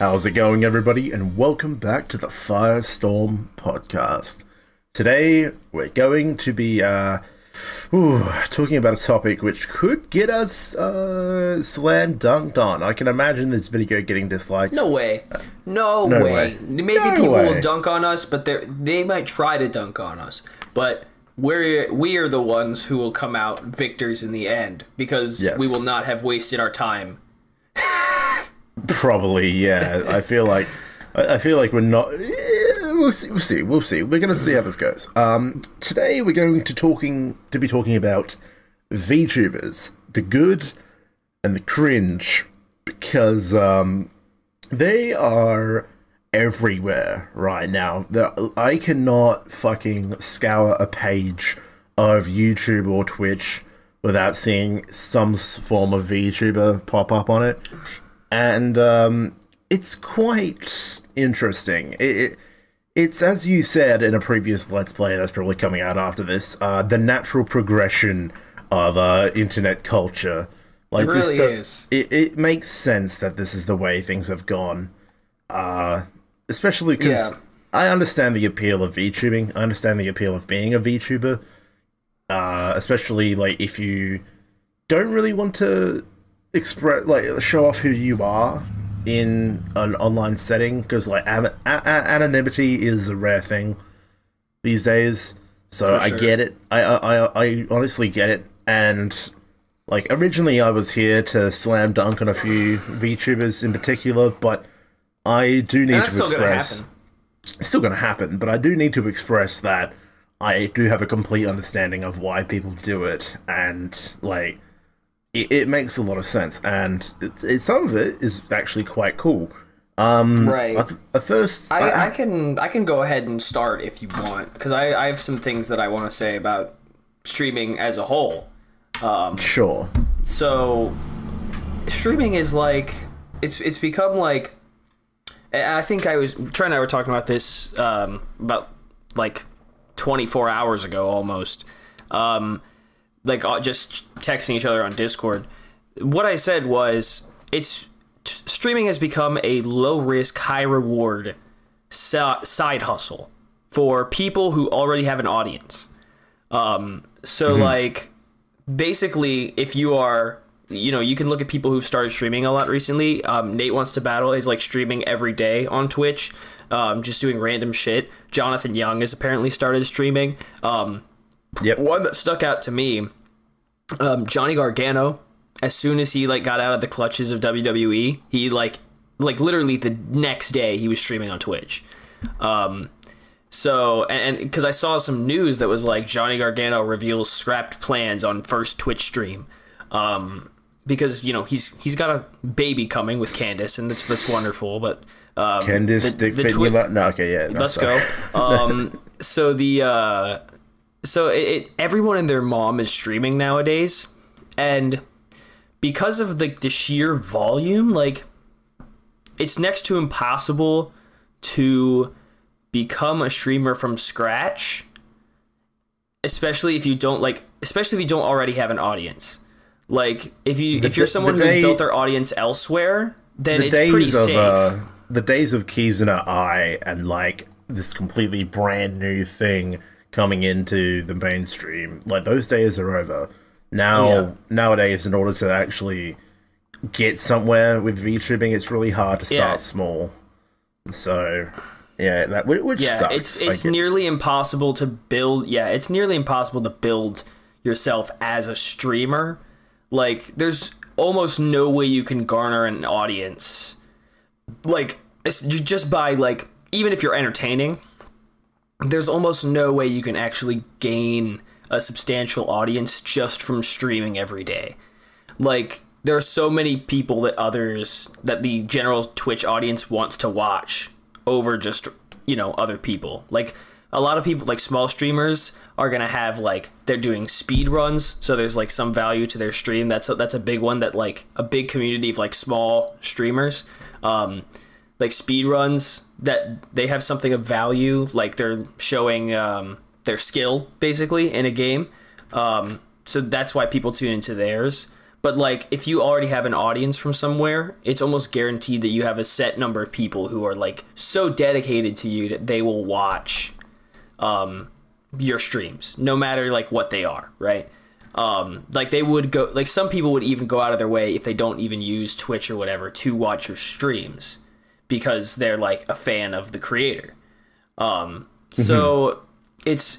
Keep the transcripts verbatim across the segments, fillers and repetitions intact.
How's it going, everybody, and welcome back to the Firestorm Podcast. Today we're going to be uh, ooh, talking about a topic which could get us uh, slam dunked on. I can imagine this video getting dislikes. No way. No, no way. way. Maybe no people way. will dunk on us, but they they might try to dunk on us. But we're, we are the ones who will come out victors in the end, because yes. we will not have wasted our time. Probably, yeah. I feel like I feel like we're not. We'll see. We'll see. We'll see. We're gonna see how this goes. Um, today we're going to talking to be talking about VTubers, the good and the cringe, because um, they are everywhere right now. I cannot fucking scour a page of YouTube or Twitch without seeing some form of VTuber pop up on it. And um, it's quite interesting. It, it, it's, as you said in a previous Let's Play that's probably coming out after this, uh, the natural progression of uh, internet culture. Like, it really this, the, is. It, it makes sense that this is the way things have gone. Uh, especially because yeah. I understand the appeal of VTubing. I understand the appeal of being a VTuber. Uh, especially like if you don't really want to express, like, show off who you are in an online setting, because like a a anonymity is a rare thing these days, so sure. I get it. I, I I honestly get it. And like, originally I was here to slam dunk on a few VTubers in particular, but I do need that's to still express gonna it's still gonna happen, but I do need to express that I do have a complete understanding of why people do it, and like It, it makes a lot of sense, and it, it, some of it is actually quite cool. Um, right. I, I first, I, I, I can I can go ahead and start if you want, because I, I have some things that I want to say about streaming as a whole. Um, sure. So, streaming is like it's it's become like, and I think I was Trent and I were talking about this um, about like twenty-four hours ago almost. Um, like just texting each other on Discord. What I said was, it's streaming has become a low risk, high reward side hustle for people who already have an audience. Um, so mm-hmm. like, basically, if you are, you know, you can look at people who've started streaming a lot recently. Um, Nate Wants to Battle is like streaming every day on Twitch, um, just doing random shit. Jonathan Young has apparently started streaming. Um, Yep. One that stuck out to me, um, Johnny Gargano, as soon as he like got out of the clutches of W W E, he like like literally the next day he was streaming on Twitch. Um, so and because I saw some news that was like, Johnny Gargano reveals scrapped plans on first Twitch stream, um, because you know he's he's got a baby coming with Candace, and that's that's wonderful. But um, Candace, the, the Twi- no, okay, yeah, no, let's sorry. go. Um, so the. Uh, So it, it everyone and their mom is streaming nowadays, and because of the, the sheer volume, like, it's next to impossible to become a streamer from scratch, especially if you don't like especially if you don't already have an audience. Like, if you the, if you're someone who's built their audience elsewhere, then the it's days pretty of, safe. Uh, the days of Kizuna A I and like this completely brand new thing coming into the mainstream, like, those days are over. Now, yeah. nowadays, in order to actually get somewhere with VTubing, it's really hard to start yeah. small. So, yeah, that which yeah, sucks. it's it's like, nearly impossible to build. Yeah, it's nearly impossible to build yourself as a streamer. Like, there's almost no way you can garner an audience. Like, it's just by like, even if you're entertaining, there's almost no way you can actually gain a substantial audience just from streaming every day. Like, there are so many people that others, that the general Twitch audience wants to watch over just, you know, other people. Like, a lot of people, like, small streamers are going to have, like, they're doing speed runs, so there's, like, some value to their stream. That's a, that's a big one that, like, a big community of, like, small streamers, um, like, speed runs, that they have something of value, like they're showing um, their skill, basically, in a game. Um, so that's why people tune into theirs. But, like, if you already have an audience from somewhere, it's almost guaranteed that you have a set number of people who are, like, so dedicated to you that they will watch um, your streams, no matter, like, what they are, right? Um, like, they would go, like, some people would even go out of their way if they don't even use Twitch or whatever to watch your streams because they're, like, a fan of the creator. Um, mm-hmm. So it's,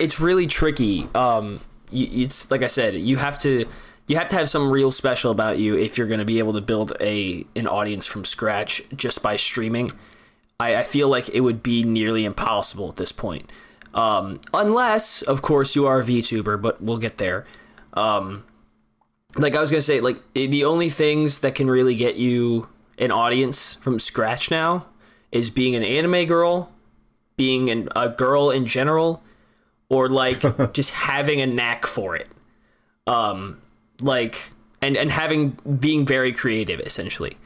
it's really tricky. Um, it's, like I said, you have to... You have to have something real special about you if you're going to be able to build a an audience from scratch just by streaming. I, I feel like it would be nearly impossible at this point. Um, unless, of course, you are a VTuber, but we'll get there. Um, like I was going to say, like it, the only things that can really get you an audience from scratch now is being an anime girl, being an, a girl in general, or like just having a knack for it. Um... Like, and, and having, being very creative, essentially.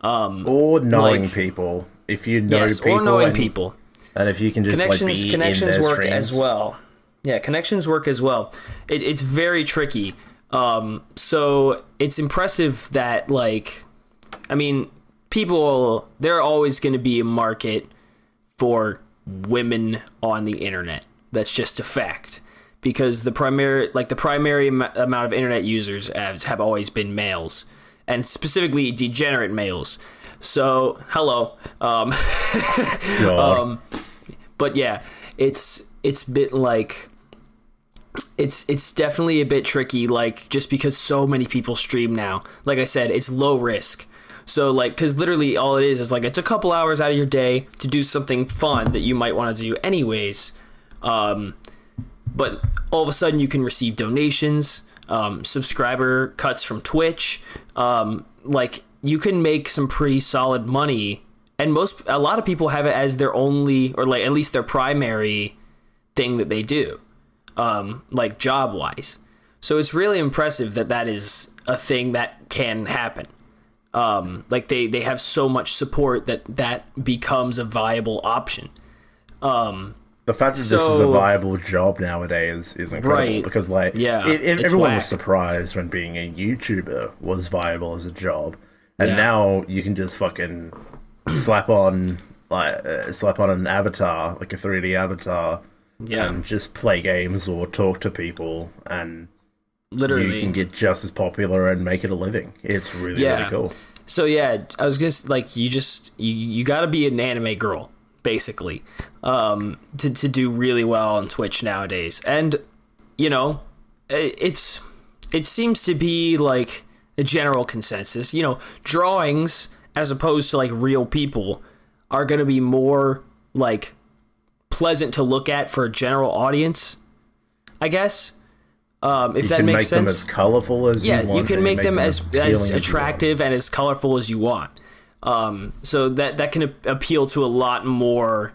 Um, or knowing like, people. If you know yes, people. Yes, or knowing and, people. And if you can just, connections, like, be Connections in their work streams. as well. Yeah, connections work as well. It, it's very tricky. Um, so, it's impressive that, like, I mean, people, there are always going to be a market for women on the internet. That's just a fact. Because the primary, like the primary am amount of internet users have, have always been males, and specifically degenerate males. So hello, um, um, but yeah, it's it's bit like it's it's definitely a bit tricky. Like just because so many people stream now, like I said, it's low risk. So like, because literally all it is is like it's a couple hours out of your day to do something fun that you might want to do anyways. Um, But all of a sudden, you can receive donations, um, subscriber cuts from Twitch. Um, like you can make some pretty solid money, and most a lot of people have it as their only, or like at least their primary thing that they do, um, like job wise. So it's really impressive that that is a thing that can happen. Um, like they they have so much support that that becomes a viable option. Um, The fact that so, this is a viable job nowadays is incredible right. because, like, yeah, it, it, everyone whack. was surprised when being a YouTuber was viable as a job, and yeah. now you can just fucking slap on like uh, slap on an avatar, like a three D avatar, yeah. and just play games or talk to people, and literally you can get just as popular and make it a living. It's really yeah. really cool. So yeah, I was just like, you just you you gotta be an anime girl. Basically, um, to, to do really well on Twitch nowadays. And, you know, it, it's it seems to be, like, a general consensus. You know, drawings, as opposed to, like, real people, are going to be more, like, pleasant to look at for a general audience, I guess, um, if you that makes make sense. You can make them as colorful as yeah, you want. Yeah, you can make, make them, them as, as attractive as and as colorful as you want. Um, so that, that can ap appeal to a lot more,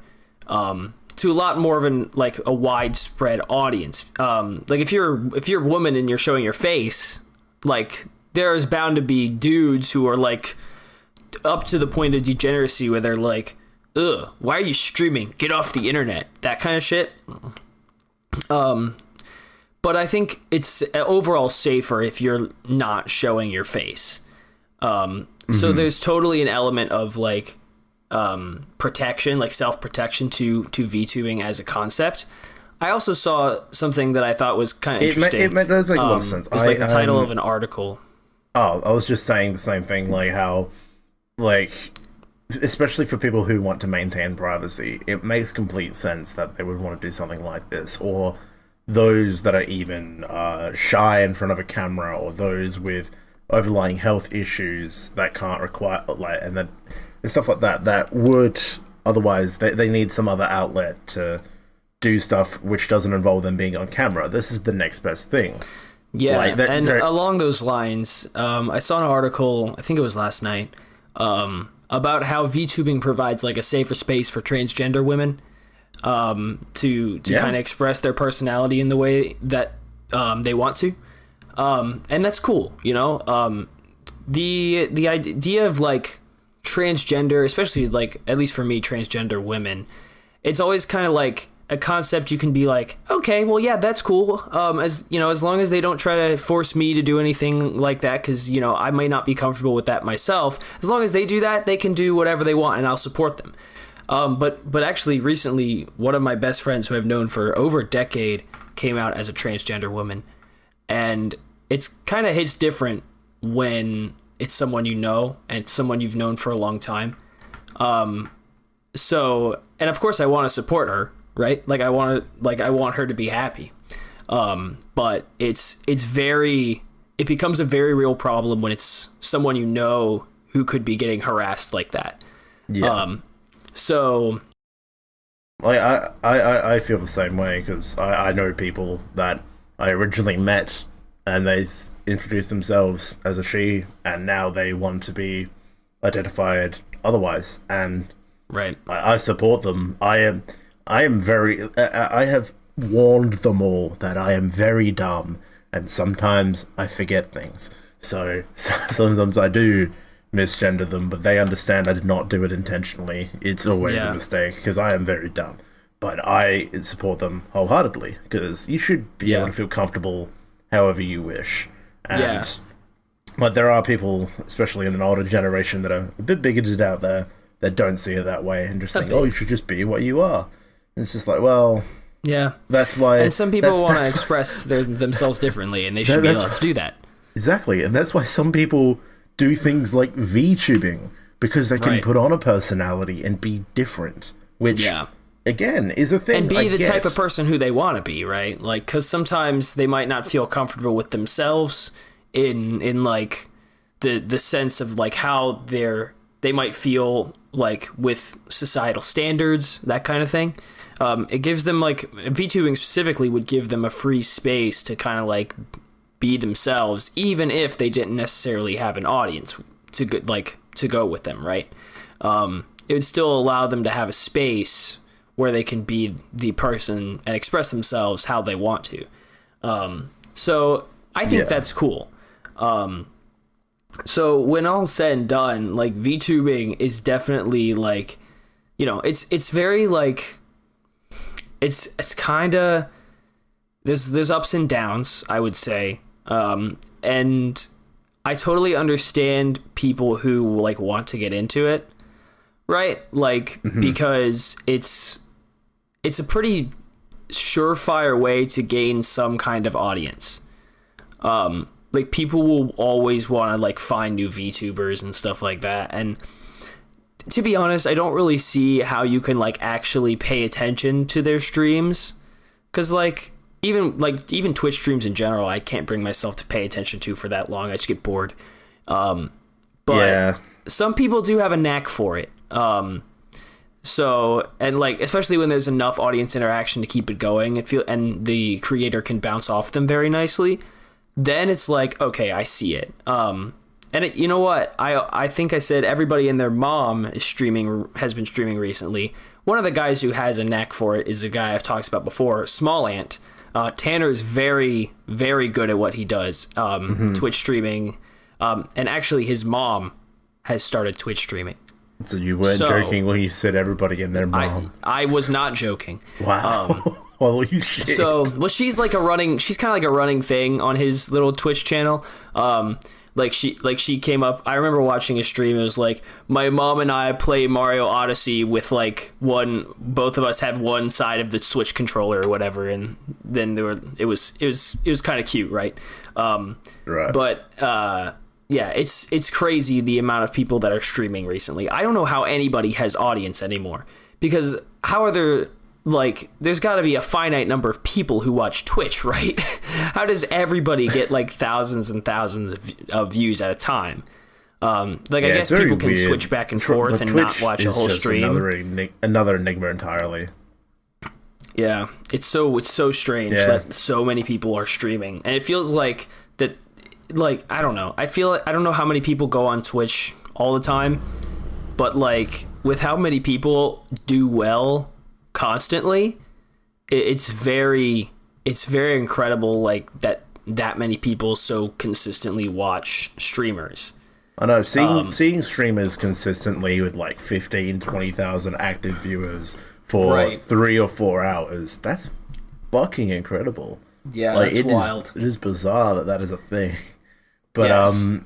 um, to a lot more of an, like a widespread audience. Um, like if you're, if you're a woman and you're showing your face, like there's bound to be dudes who are like up to the point of degeneracy where they're like, ugh, why are you streaming? Get off the internet. That kind of shit. Um, but I think it's overall safer if you're not showing your face. Um, So there's totally an element of like um, protection, like self-protection to to VTubing as a concept. I also saw something that I thought was kind of interesting. It, ma it does make um, a lot of sense. It's like the title um, of an article. Oh, I was just saying the same thing, like how, like, especially for people who want to maintain privacy, it makes complete sense that they would want to do something like this, or those that are even uh, shy in front of a camera, or those with overlying health issues that can't require like and that and stuff like that that would otherwise they, they need some other outlet to do stuff which doesn't involve them being on camera. This is the next best thing. Yeah, like, that, and along those lines, um, I saw an article, I think it was last night, um, about how VTubing provides like a safer space for transgender women um, to to yeah. kind of express their personality in the way that um, they want to. Um, and that's cool, you know, um, the, the idea of like transgender, especially like, at least for me, transgender women, it's always kind of like, a concept you can be like, okay, well, yeah, that's cool. Um, as you know, as long as they don't try to force me to do anything like that, because you know I might not be comfortable with that myself. As long as they do that, they can do whatever they want, and I'll support them. Um, but but actually, recently, one of my best friends who I've known for over a decade came out as a transgender woman, and it's kind of hits different when it's someone you know and it's someone you've known for a long time. Um, so and of course, I want to support her. Right, like I want to, like I want her to be happy, um, but it's it's very it becomes a very real problem when it's someone you know who could be getting harassed like that. Yeah. Um, so, like I I I feel the same way because I I know people that I originally met and they introduced themselves as a she and now they want to be identified otherwise and right. I, I support them. I am. I am very. I have warned them all that I am very dumb, and sometimes I forget things. So sometimes I do misgender them, but they understand I did not do it intentionally. It's always yeah. a mistake because I am very dumb. But I support them wholeheartedly because you should be yeah. able to feel comfortable however you wish. And yeah. But there are people, especially in an older generation, that are a bit bigoted out there that don't see it that way and just think, "Oh, you should just be what you are." It's just like, well, yeah, that's why. And some people want to express their, themselves differently, and they should be allowed to do that. Exactly, and that's why some people do things like VTubing because they can right. put on a personality and be different, which yeah. again is a thing. And be I the get. type of person who they want to be, right? Like, because sometimes they might not feel comfortable with themselves in in like the the sense of like how they're they might feel like with societal standards, that kind of thing. Um, it gives them like VTubing specifically would give them a free space to kind of like be themselves, even if they didn't necessarily have an audience to go, like to go with them. Right. Um, it would still allow them to have a space where they can be the person and express themselves how they want to. Um, so I think yeah. that's cool. Um, so when all said and done, like VTubing is definitely like, you know, it's, it's very like, it's it's kind of there's there's ups and downs, I would say, um, and I totally understand people who like want to get into it, right? Like mm-hmm. because it's it's a pretty surefire way to gain some kind of audience. Um, like people will always want to like find new VTubers and stuff like that, and to be honest, I don't really see how you can like actually pay attention to their streams, because like even like even Twitch streams in general, I can't bring myself to pay attention to for that long. I just get bored. Um, but yeah. some people do have a knack for it. Um, so and like especially when there's enough audience interaction to keep it going, it feel and the creator can bounce off them very nicely. Then it's like, okay, I see it. Um, and it, you know what? I I think I said everybody and their mom is streaming has been streaming recently. One of the guys who has a knack for it is a guy I've talked about before, SmallAnt. Uh, Tanner is very, very good at what he does, um, mm-hmm. Twitch streaming. Um, and actually, his mom has started Twitch streaming. So you weren't so, joking when you said everybody and their mom. I, I was not joking. Wow. Um, Holy shit. So, well, she's like a running, she's kind of like a running thing on his little Twitch channel. Um, like she, like she came up, I remember watching a stream. It was like, my mom and I play Mario Odyssey with like one, both of us have one side of the Switch controller or whatever. And then there were, it was, it was, it was kind of cute. Right. Um, right. But, uh, yeah, it's, it's crazy the amount of people that are streaming recently. I don't know how anybody has audience anymore, because how are there, like there's got to be a finite number of people who watch Twitch, right? How does everybody get like thousands and thousands of, of views at a time? Um, like yeah, I guess people can weird. switch back and forth but and Twitch not watch a whole stream. Another, another enigma entirely. Yeah, it's so it's so strange yeah. that so many people are streaming, and it feels like that. Like I don't know. I feel I don't know how many people go on Twitch all the time, but like with how many people do well constantly, it's very it's very incredible like that that many people so consistently watch streamers. I know seeing um, seeing streamers consistently with like fifteen, twenty thousand active viewers for right. three or four hours. That's fucking incredible. Yeah, like, that's it wild. Is, it is bizarre that that is a thing. But yes. um,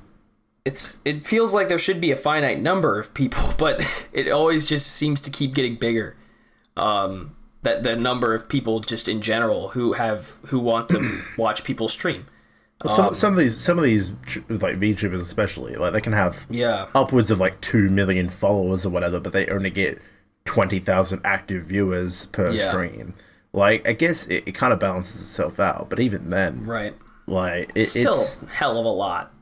it's it feels like there should be a finite number of people, but it always just seems to keep getting bigger. Um, that the number of people just in general who have who want to watch people stream. Well, some, um, some of these, some of these, like VTubers especially, like they can have yeah upwards of like two million followers or whatever, but they only get twenty thousand active viewers per yeah. stream. Like, I guess it, it kind of balances itself out, but even then, right? Like, it, still it's still hell of a lot.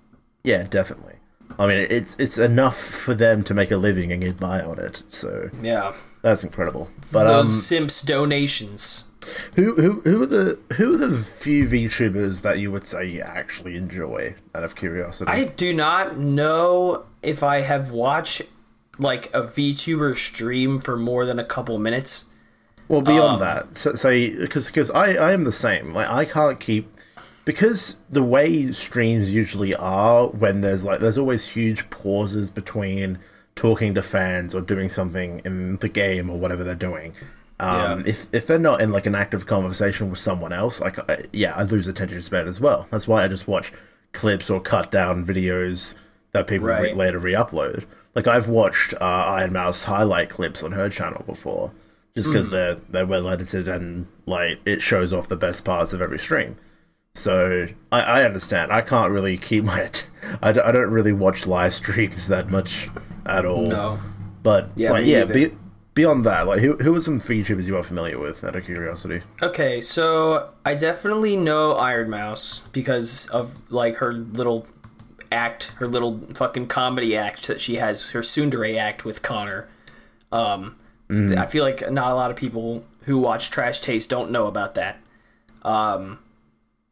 Yeah, definitely. I mean, it's it's enough for them to make a living and get by on it. So yeah, that's incredible. But those um, simps donations. Who who who are the who are the few VTubers that you would say you actually enjoy out of curiosity? I do not know if I have watched like a VTuber stream for more than a couple minutes. Well, beyond um, that, so because so, because I I am the same. Like I can't keep because the way streams usually are when there's like there's always huge pauses between talking to fans or doing something in the game or whatever they're doing. Um, yeah. if, if they're not in, like, an active conversation with someone else, like, I, yeah, I lose attention span as well. That's why I just watch clips or cut-down videos that people right. re later re-upload. Like, I've watched uh, Iron Mouse highlight clips on her channel before, just because mm. they're, they're well-edited and, like, it shows off the best parts of every stream. So, I, I understand. I can't really keep my... T I, d I don't really watch live streams that much at all. No. But, yeah, like, yeah be Beyond that, like, who, who are some VTubers you are familiar with, out of curiosity? Okay, so I definitely know Iron Mouse because of, like, her little act, her little fucking comedy act that she has, her tsundere act with Connor. Um, mm. I feel like not a lot of people who watch Trash Taste don't know about that. Um,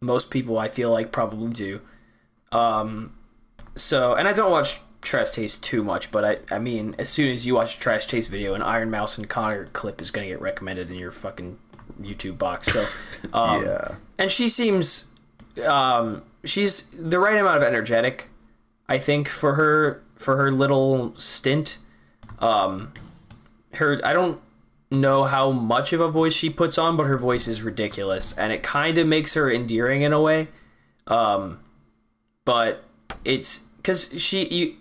most people, I feel like, probably do. Um, so, and I don't watch... Trash Taste too much, but I I mean, as soon as you watch a Trash Taste video, an Iron Mouse and Connor clip is going to get recommended in your fucking YouTube box. So, um, yeah. And she seems, um, she's the right amount of energetic, I think, for her, for her little stint. Um, her, I don't know how much of a voice she puts on, but her voice is ridiculous, and it kind of makes her endearing in a way. Um, but it's, because she, you,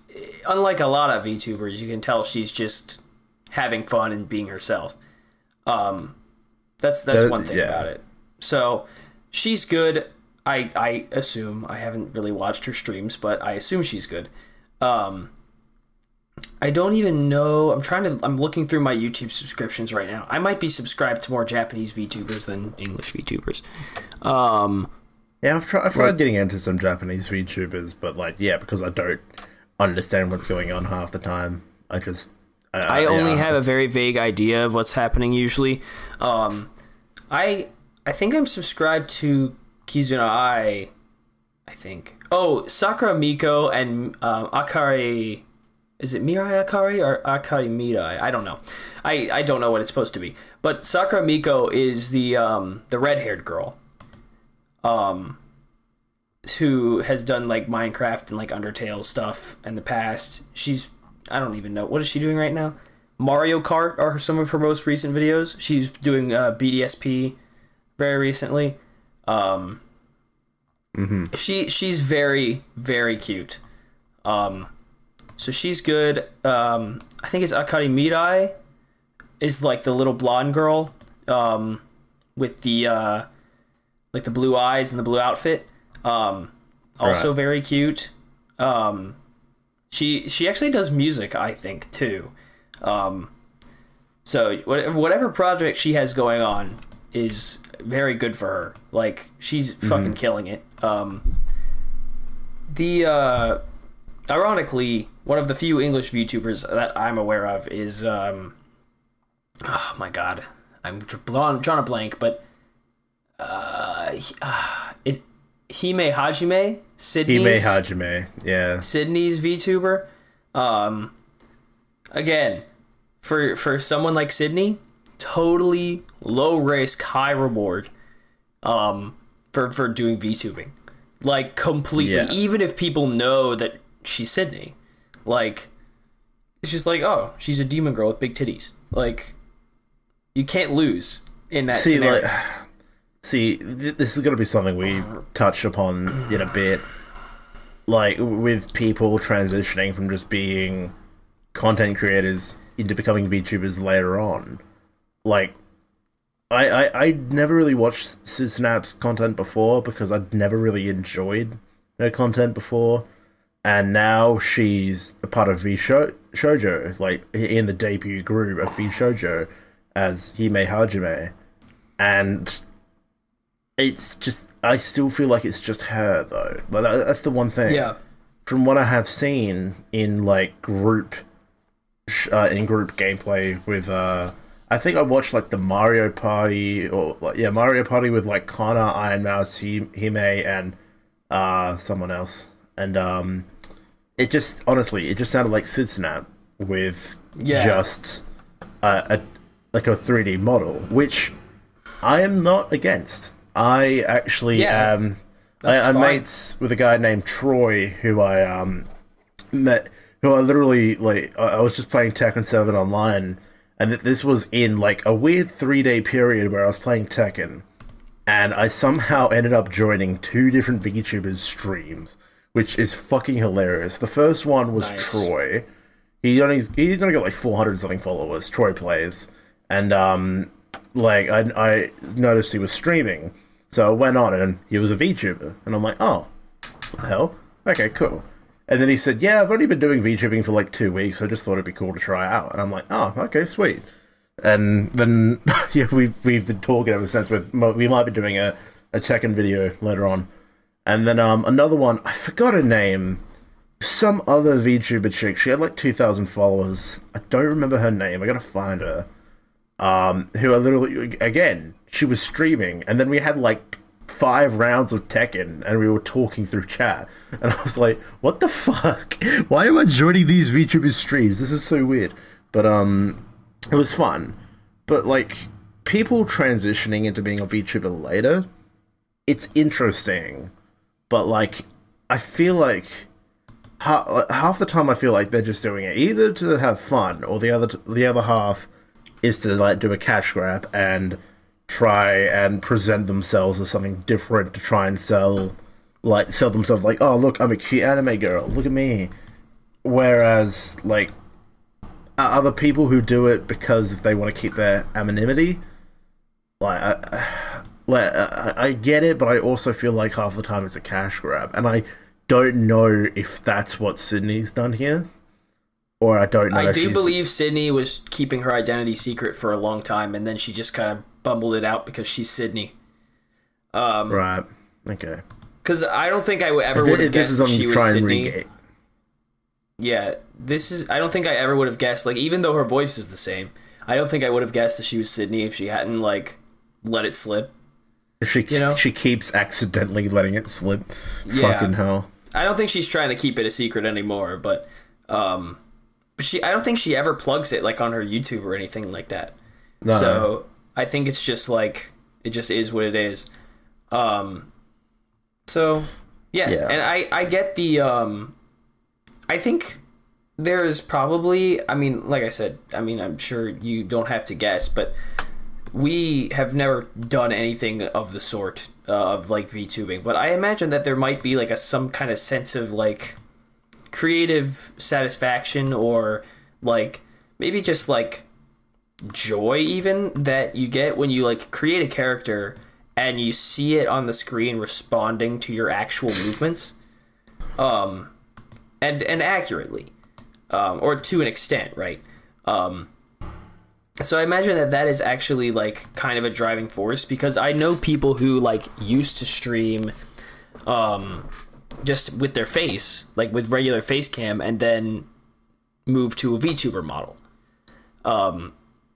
unlike a lot of VTubers, you can tell she's just having fun and being herself. Um, that's that's one thing yeah. about it. So she's good. I I assume. I haven't really watched her streams, but I assume she's good. Um, I don't even know. I'm trying to. I'm looking through my YouTube subscriptions right now. I might be subscribed to more Japanese VTubers than English VTubers. Um, yeah, I've tried. I've tried like, getting into some Japanese VTubers, but like, yeah, because I don't. Understand what's going on half the time. I just uh, I only yeah. have a very vague idea of what's happening usually. Um, I I think I'm subscribed to Kizuna A I. I think. Oh, Sakura Miko and um, Akari. Is it Mirai Akari or Akari Mirai? I don't know. I I don't know what it's supposed to be. But Sakura Miko is the um the red haired girl. Um. Who has done like Minecraft and like Undertale stuff in the past. She's, I don't even know, what is she doing right now? Mario Kart are some of her most recent videos. She's doing uh, B D S P very recently. Um, mm-hmm. She she's very, very cute. Um, so she's good. Um, I think it's Akari Mirai is like the little blonde girl um, with the uh, like the blue eyes and the blue outfit. Um, also right. very cute. Um, she, she actually does music, I think, too. Um, so whatever, whatever project she has going on is very good for her. Like she's mm-hmm. fucking killing it. Um, the, uh, ironically, one of the few English VTubers that I'm aware of is, um, oh my God, I'm drawing a blank, but, uh, he, uh it, Hime Hajime, Sydney's Hime Hajime, yeah. Sydney's VTuber. Um, again, for for someone like Sydney, totally low risk, high reward. Um, for for doing VTubing, like completely. Yeah. Even if people know that she's Sydney, like it's just like, oh, she's a demon girl with big titties. Like You can't lose in that see, scenario. Like, see, th this is going to be something we touch upon in a bit. Like, with people transitioning from just being content creators into becoming VTubers later on. Like, I, I, I never really watched Sydsnap's content before because I'd never really enjoyed her content before. And now she's a part of V Shoujo, like, in the debut group of V Shoujo as Hime Hajime. And it's just, I still feel like it's just her, though. Like, that, that's the one thing. Yeah. From what I have seen in, like, group, uh, in group gameplay with, uh, I think I watched, like, the Mario Party, or, like, yeah, Mario Party with, like, Connor, Iron Mouse, Hime, and, uh, someone else. And, um, it just, honestly, it just sounded like Sydsnap with yeah. just a, a, like a three D model, which I am not against. I actually yeah, am, I, I'm mates with a guy named Troy, who I, um, met, who I literally, like, I, I was just playing Tekken seven online, and th this was in, like, a weird three-day period where I was playing Tekken, and I somehow ended up joining two different VTubers streams, which is fucking hilarious. The first one was nice. Troy. He only, he's only got like four hundred something followers. Troy plays. And, um, like, I, I noticed he was streaming. So I went on and he was a VTuber. And I'm like, oh, what the hell? Okay, cool. And then he said, yeah, I've only been doing VTubing for like two weeks. So I just thought it'd be cool to try out. And I'm like, oh, okay, sweet. And then, yeah, we've, we've been talking ever since. We've, we might be doing a, a Tekken video later on. And then um, another one, I forgot her name, some other VTuber chick, she had like two thousand followers, I don't remember her name, I gotta find her, um, who I literally, again, she was streaming, and then we had like five rounds of Tekken, and we were talking through chat, and I was like, what the fuck, why am I joining these VTuber streams, this is so weird, but um, it was fun, but like, people transitioning into being a VTuber later, it's interesting. But, like, I feel like ha half the time I feel like they're just doing it either to have fun or the other t the other half is to, like, do a cash grab and try and present themselves as something different to try and sell, like, sell themselves, like, oh, look, I'm a cute anime girl, look at me. Whereas, like, other people who do it because they want to keep their anonymity, like, I... Like, I get it, but I also feel like half the time it's a cash grab, and I don't know if that's what Sydney's done here, or I don't know. I if do she's... believe Sydney was keeping her identity secret for a long time, and then she just kind of bumbled it out because she's Sydney. Um, right. Okay. Because I don't think I would ever would have guessed she was Sydney. Yeah, this is. I don't think I ever would have guessed. Like, even though her voice is the same, I don't think I would have guessed that she was Sydney if she hadn't like let it slip. She you know? She keeps accidentally letting it slip. Yeah. Fucking hell. I don't think she's trying to keep it a secret anymore, but um, but she I don't think she ever plugs it like on her YouTube or anything like that. No. So I think it's just like it just is what it is. Um, so yeah, yeah. and I I get the um, I think there is probably I mean like I said I mean I'm sure you don't have to guess, but. We have never done anything of the sort uh, of, like, VTubing, but I imagine that there might be, like, a some kind of sense of, like, creative satisfaction or, like, maybe just, like, joy even that you get when you, like, create a character and you see it on the screen responding to your actual movements um, and, and accurately um, or to an extent, right? Um So I imagine that that is actually, like, kind of a driving force because I know people who, like, used to stream um, just with their face, like, with regular face cam, and then move to a VTuber model. Um,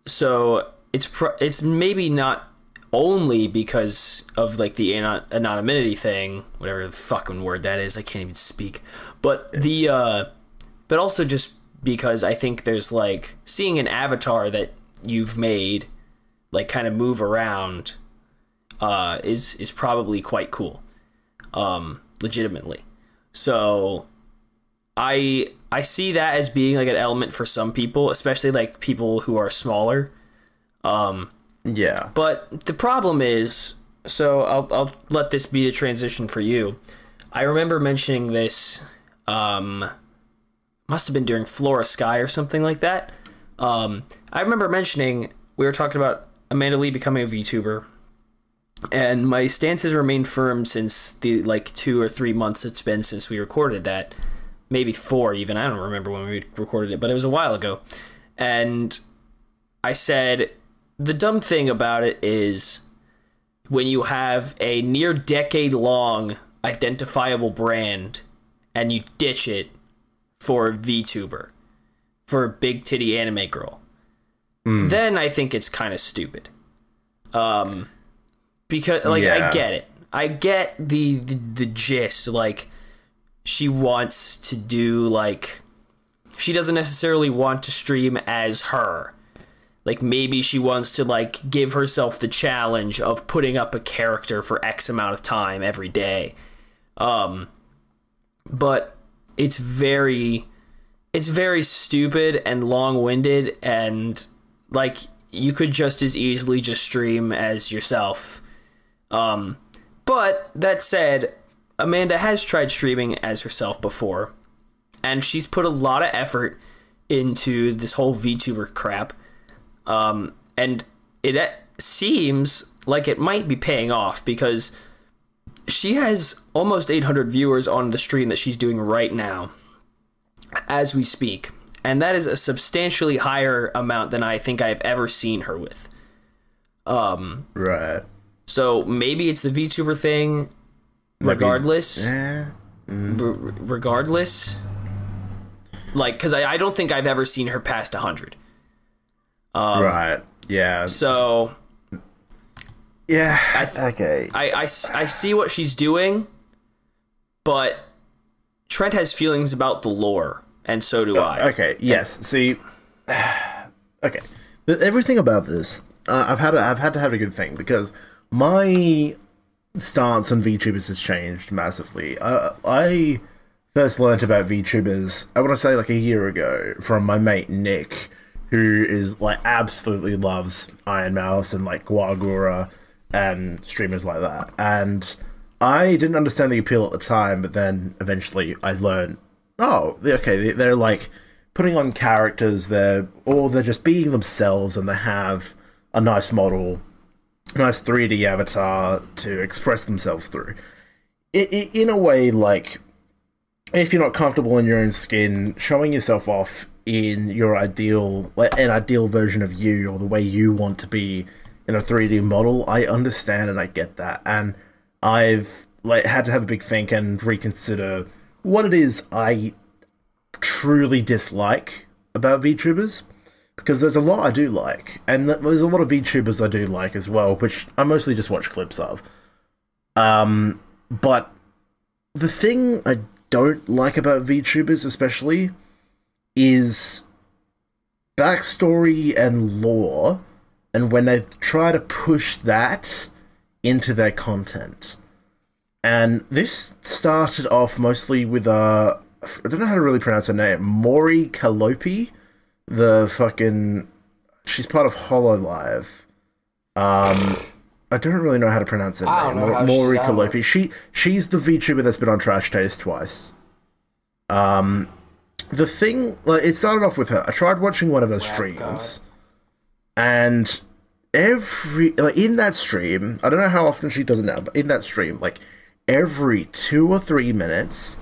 so it's pr it's maybe not only because of, like, the an anonymity thing, whatever the fucking word that is, I can't even speak, but the, uh, but also just because I think there's, like, seeing an avatar that you've made like kind of move around uh is is probably quite cool um legitimately. So I I see that as being like an element for some people, especially like people who are smaller Um, yeah. But the problem is, so I'll, I'll let this be a transition for you. I remember mentioning this, um, must have been during Flora Sky or something like that. Um, I remember mentioning, we were talking about AmaLee becoming a VTuber, and my stance has remained firm since the, like, two or three months it's been since we recorded that. Maybe four, even. I don't remember when we recorded it, but it was a while ago. And I said, the dumb thing about it is when you have a near decade-long identifiable brand and you ditch it for a VTuber, for a big-titty anime girl, mm. then I think it's kind of stupid. Um... Because, like, yeah. I get it. I get the, the the gist. Like, she wants to do, like... She doesn't necessarily want to stream as her. Like, maybe she wants to, like, give herself the challenge of putting up a character for X amount of time every day. Um, but it's very... It's very stupid and long-winded, and, like, you could just as easily just stream as yourself. Um, but that said, Amanda has tried streaming as herself before, and she's put a lot of effort into this whole VTuber crap. Um, and it seems like it might be paying off, because she has almost eight hundred viewers on the stream that she's doing right now as we speak. And that is a substantially higher amount than I think I've ever seen her with. Um, right. So maybe it's the VTuber thing, regardless, yeah. mm. r- regardless, like, because I, I don't think I've ever seen her past one hundred. Um, right, yeah. So, yeah, I th- okay. I, I, I see what she's doing, but Trent has feelings about the lore, and so do uh, I. Okay, yes, and, see, okay, but everything about this, uh, I've had a, I've had to have a good thing, because... My stance on VTubers has changed massively. I, I first learnt about VTubers, I want to say like a year ago, from my mate Nick, who is like absolutely loves Iron Mouse and like Guagura and streamers like that. And I didn't understand the appeal at the time, but then eventually I learned, oh, okay, they're like putting on characters, they're or they're just being themselves, and they have a nice model. Nice three D avatar to express themselves through. I, I, in a way, like, if you're not comfortable in your own skin, showing yourself off in your ideal, like, an ideal version of you, or the way you want to be in a three D model, I understand and I get that. And I've, like, had to have a big think and reconsider what it is I truly dislike about VTubers. Because there's a lot I do like, and there's a lot of VTubers I do like as well, which I mostly just watch clips of. Um, but the thing I don't like about VTubers, especially, is backstory and lore, and when they try to push that into their content. And this started off mostly with, uh, I don't know how to really pronounce her name, Mori Calliope. The fucking... She's part of HoloLive. Um, I don't really know how to pronounce it. I don't know how Mori Calliope. She, she's the VTuber that's been on Trash Taste twice. Um, the thing... like it started off with her. I tried watching one of her streams. And every... like in that stream... I don't know how often she does it now, but in that stream, like, every two or three minutes,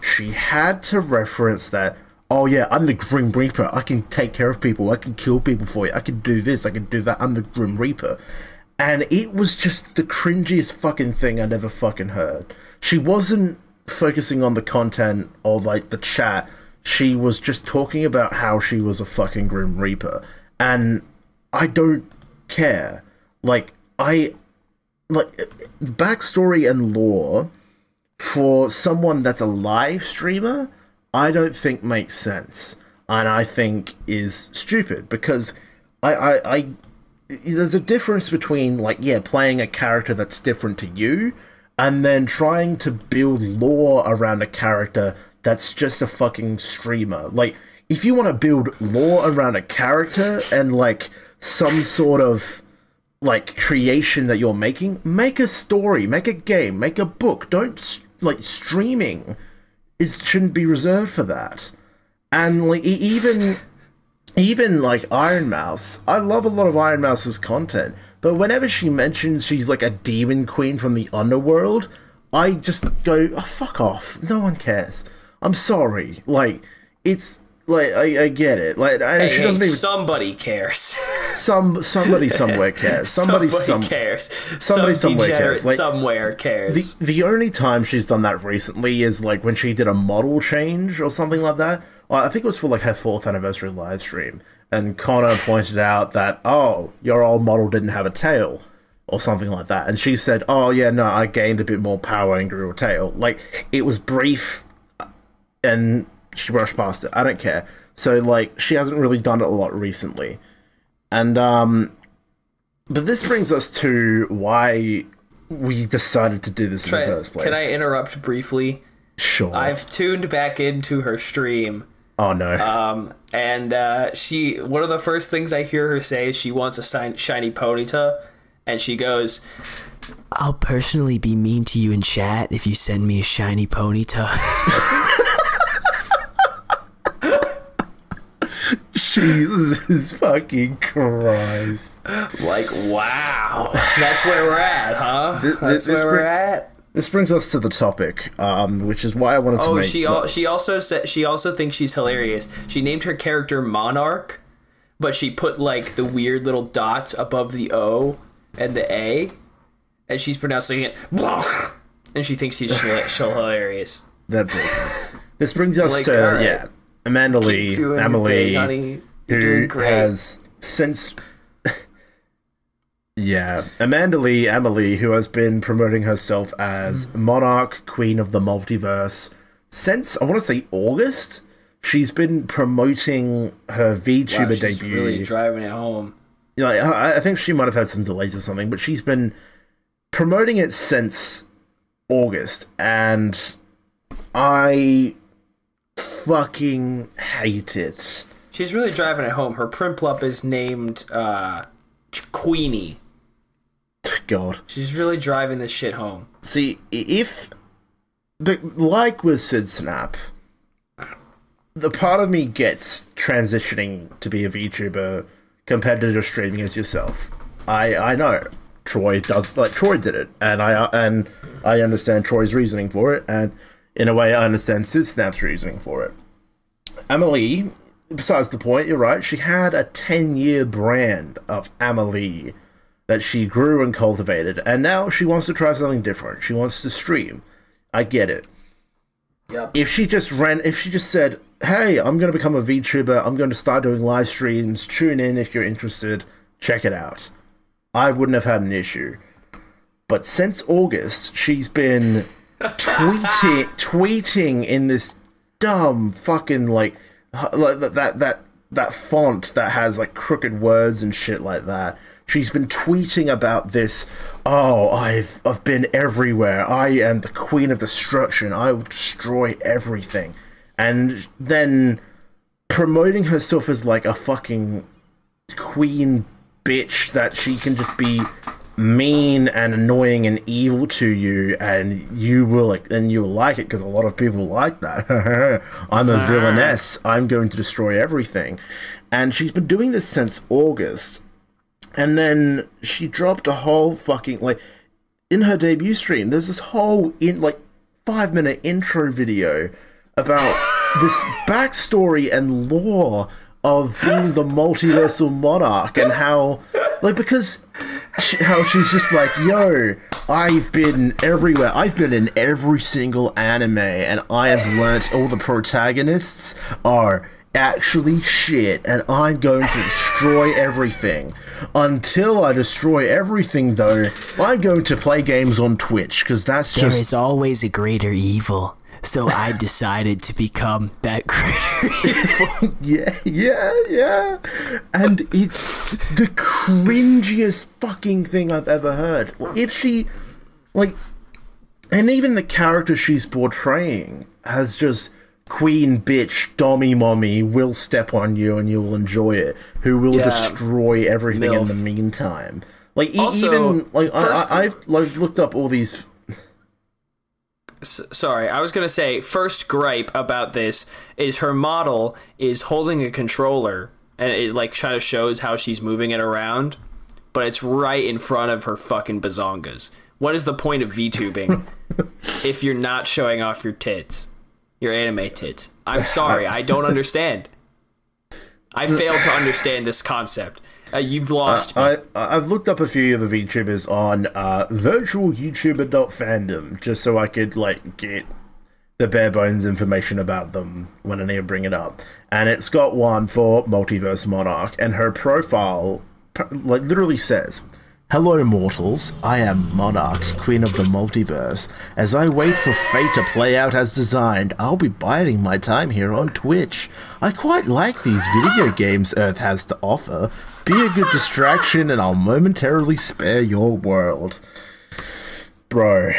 she had to reference that... oh yeah, I'm the Grim Reaper, I can take care of people, I can kill people for you, I can do this, I can do that, I'm the Grim Reaper. And it was just the cringiest fucking thing I'd ever fucking heard. She wasn't focusing on the content or, like, the chat, she was just talking about how she was a fucking Grim Reaper. And I don't care. Like, I... like, backstory and lore for someone that's a live streamer... I don't think makes sense, and I think is stupid, because I, I, I, there's a difference between, like, yeah, playing a character that's different to you, and then trying to build lore around a character that's just a fucking streamer. Like, if you want to build lore around a character and, like, some sort of like creation that you're making, make a story, make a game, make a book. Don't like streaming is shouldn't be reserved for that. And like even even like Iron Mouse, I love a lot of Iron Mouse's content, but whenever she mentions she's like a demon queen from the underworld, I just go, oh, fuck off. No one cares. I'm sorry. Like it's like I, I get it. Like I, hey, she doesn't hey, even... somebody cares. Some somebody somewhere cares. Somebody, somebody some... cares. Somebody Some somewhere cares. Like, somewhere cares. The the only time she's done that recently is like when she did a model change or something like that. I think it was for like her fourth anniversary live stream, and Connor pointed out that oh, your old model didn't have a tail, or something like that. And she said, "Oh yeah, no, I gained a bit more power and grew a tail." Like it was brief, and she brushed past it. I don't care. So like she hasn't really done it a lot recently. And, um, but this brings us to why we decided to do this Trent, in the first place. Can I interrupt briefly? Sure. I've tuned back into her stream. Oh, no. Um, and, uh, she, one of the first things I hear her say is she wants a shiny Ponyta, and she goes, "I'll personally be mean to you in chat if you send me a shiny Ponyta." Jesus fucking Christ. Like, wow. That's where we're at, huh? This, That's this where we're at. This brings us to the topic, um, which is why I wanted oh, to make... Oh, she, al she also said she also thinks she's hilarious. She named her character Monarch, but she put, like, the weird little dots above the O and the A, and she's pronouncing it... And she thinks she's hilarious. That's it. This brings us like, to... Right. Yeah. AmaLee, AmaLee, who has since, yeah, AmaLee, AmaLee, who has been promoting herself as Monarch, Queen of the Multiverse, since I want to say August. She's been promoting her VTuber wow, she's debut. Really driving it home. Yeah, you know, I, I think she might have had some delays or something, but she's been promoting it since August, and I. Fucking hate it. She's really driving it home. Her Primplup is named uh, Queenie. God. She's really driving this shit home. See, if... But like with Sydsnap, the part of me gets transitioning to be a VTuber compared to just streaming as yourself. I, I know. Troy does... Like, Troy did it. And I, and I understand Troy's reasoning for it. And... In a way, I understand Sydsnap's reasoning for it. AmaLee, besides the point, you're right, she had a ten-year brand of AmaLee that she grew and cultivated, and now she wants to try something different. She wants to stream. I get it. Yep. If she just ran, if she just said, "Hey, I'm going to become a VTuber. I'm going to start doing live streams. Tune in if you're interested. Check it out," I wouldn't have had an issue. But since August, she's been... tweeting tweeting in this dumb fucking like, like that that that font that has like crooked words and shit like that. She's been tweeting about this. Oh, I've I've been everywhere. I am the queen of destruction. I will destroy everything. And then promoting herself as like a fucking queen bitch that she can just be mean and annoying and evil to you, and you will like, and you will like it because a lot of people like that. I'm a villainess. I'm going to destroy everything, and she's been doing this since August, and then she dropped a whole fucking like in her debut stream. There's this whole in like five minute intro video about this backstory and lore of being the multiversal monarch and how. Like, because she, how she's just like, yo, I've been everywhere. I've been in every single anime, and I have learnt all the protagonists are actually shit, and I'm going to destroy everything. Until I destroy everything, though, I'm going to play games on Twitch, because that's just... There is always a greater evil, so I decided to become that greater evil. Yeah, yeah, yeah. And it's the cringiest fucking thing I've ever heard. If she, like, and even the character she's portraying has just queen bitch dommy mommy will step on you and you will enjoy it, who will yeah. destroy everything Milf. in the meantime. Like also, even like first, I, I, I've like, looked up all these. Sorry, I was gonna say first gripe about this is her model is holding a controller and it like kind of shows how she's moving it around, but it's right in front of her fucking bazongas. What is the point of VTubing if you're not showing off your tits, your anime tits? I'm sorry, I don't understand. I fail to understand this concept. Uh, you've lost uh, me. I, I've looked up a few of the VTubers on uh, virtual YouTuber dot fandom just so I could like get the bare bones information about them when I need to bring it up. And it's got one for Multiverse Monarch, and her profile like literally says, "Hello mortals, I am Monarch, Queen of the Multiverse. As I wait for fate to play out as designed, I'll be biding my time here on Twitch. I quite like these video games Earth has to offer. Be a good distraction and I'll momentarily spare your world." Bro.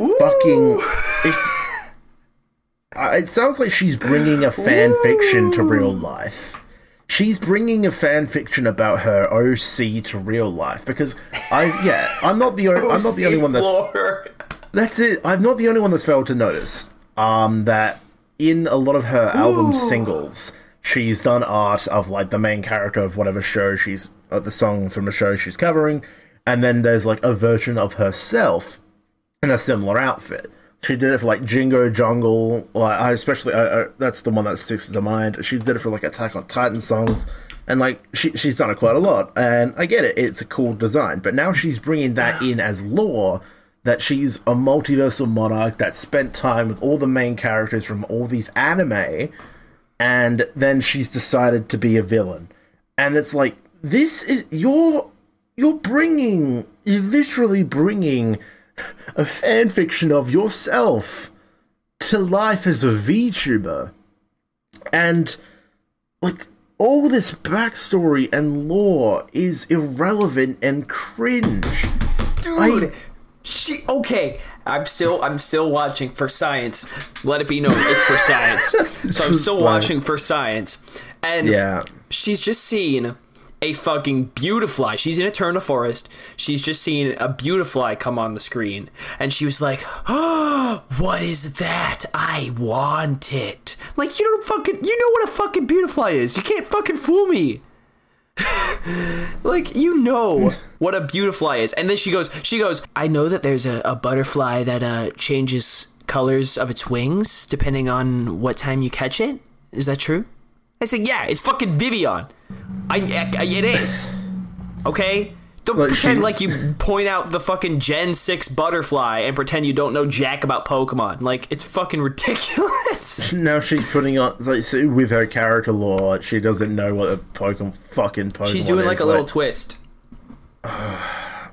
Ooh. Fucking... If, uh, it sounds like she's bringing a fan Ooh. fiction to real life. She's bringing a fan fiction about her O C to real life, because I yeah I'm not the I'm not the only one that's that's it I'm not the only one that's failed to notice um that in a lot of her album Ooh. singles she's done art of like the main character of whatever show she's uh, the song from a show she's covering, and then there's like a version of herself in a similar outfit. She did it for like Jingo Jungle. Like I especially, I, I, that's the one that sticks to mind. She did it for like Attack on Titan songs, and like she she's done it quite a lot. And I get it; it's a cool design. But now she's bringing that in as lore that she's a multiversal monarch that spent time with all the main characters from all these anime, and then she's decided to be a villain. And it's like this is you're you're bringing you're literally bringing. a fanfiction of yourself to life as a VTuber, and like all this backstory and lore is irrelevant and cringe, dude. I, she okay I'm still I'm still watching for science, let it be known, it's for science. So I'm still watching for science, and yeah, she's just seen a fucking Beautifly. She's in Eterna Forest. She's just seen a Beautifly come on the screen. And she was like, "Oh, what is that? I want it." Like, you don't fucking... You know what a fucking Beautifly is. You can't fucking fool me. Like, you know what a Beautifly is. And then she goes, she goes, "I know that there's a, a butterfly that uh, changes colors of its wings depending on what time you catch it. Is that true?" I said, "Yeah, it's fucking Vivian." I, I, I it is. Okay? Don't like pretend she... like you point out the fucking Gen six butterfly and pretend you don't know jack about Pokemon. Like, it's fucking ridiculous. Now she's putting on, like, so with her character lore, she doesn't know what a Pokemon fucking Pokemon is. She's doing, is. like, a like, little twist. Uh,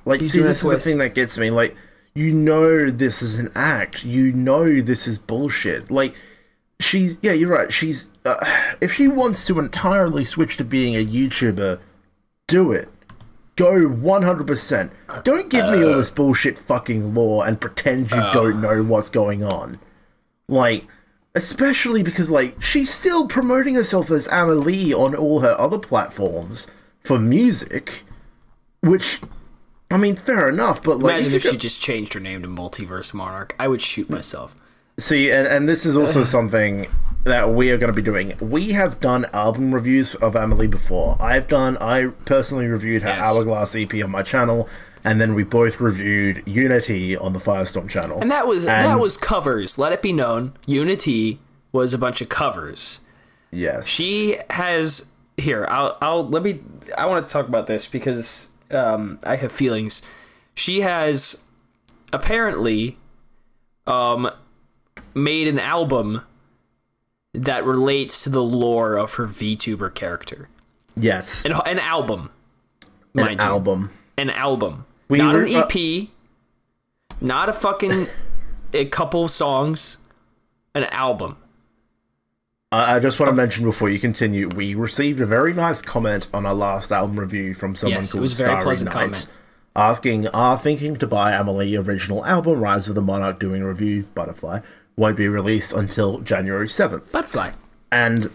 like, see, this twist. is the thing that gets me. Like, you know this is an act. You know this is bullshit. Like... She's, yeah, you're right. She's, uh, if she wants to entirely switch to being a YouTuber, do it. Go one hundred percent. Don't give uh, me all this bullshit fucking lore and pretend you uh, don't know what's going on. Like, especially because, like, she's still promoting herself as AmaLee on all her other platforms for music, which, I mean, fair enough, but, like... Imagine if she just changed her name to Multiverse Monarch. I would shoot myself. See, and, and this is also something that we are going to be doing. We have done album reviews of AmaLee before. I've done, I personally reviewed her yes. Hourglass E P on my channel, and then we both reviewed Unity on the Firestorm channel. And that was and, that was covers, let it be known. Unity was a bunch of covers. Yes. She has, here, I'll, I'll let me, I want to talk about this because um, I have feelings. She has apparently, um... made an album that relates to the lore of her VTuber character. Yes. An, an album. An album. You. An album. We not an E P. Not a fucking... a couple songs. An album. I, I just want to mention before you continue, we received a very nice comment on our last album review from someone yes, called it was Starry very pleasant Night. Comment. Asking, "Are thinking to buy AmaLee original album, Rise of the Monarch doing review, Butterfly. won't be released until January seventh. Butterfly. And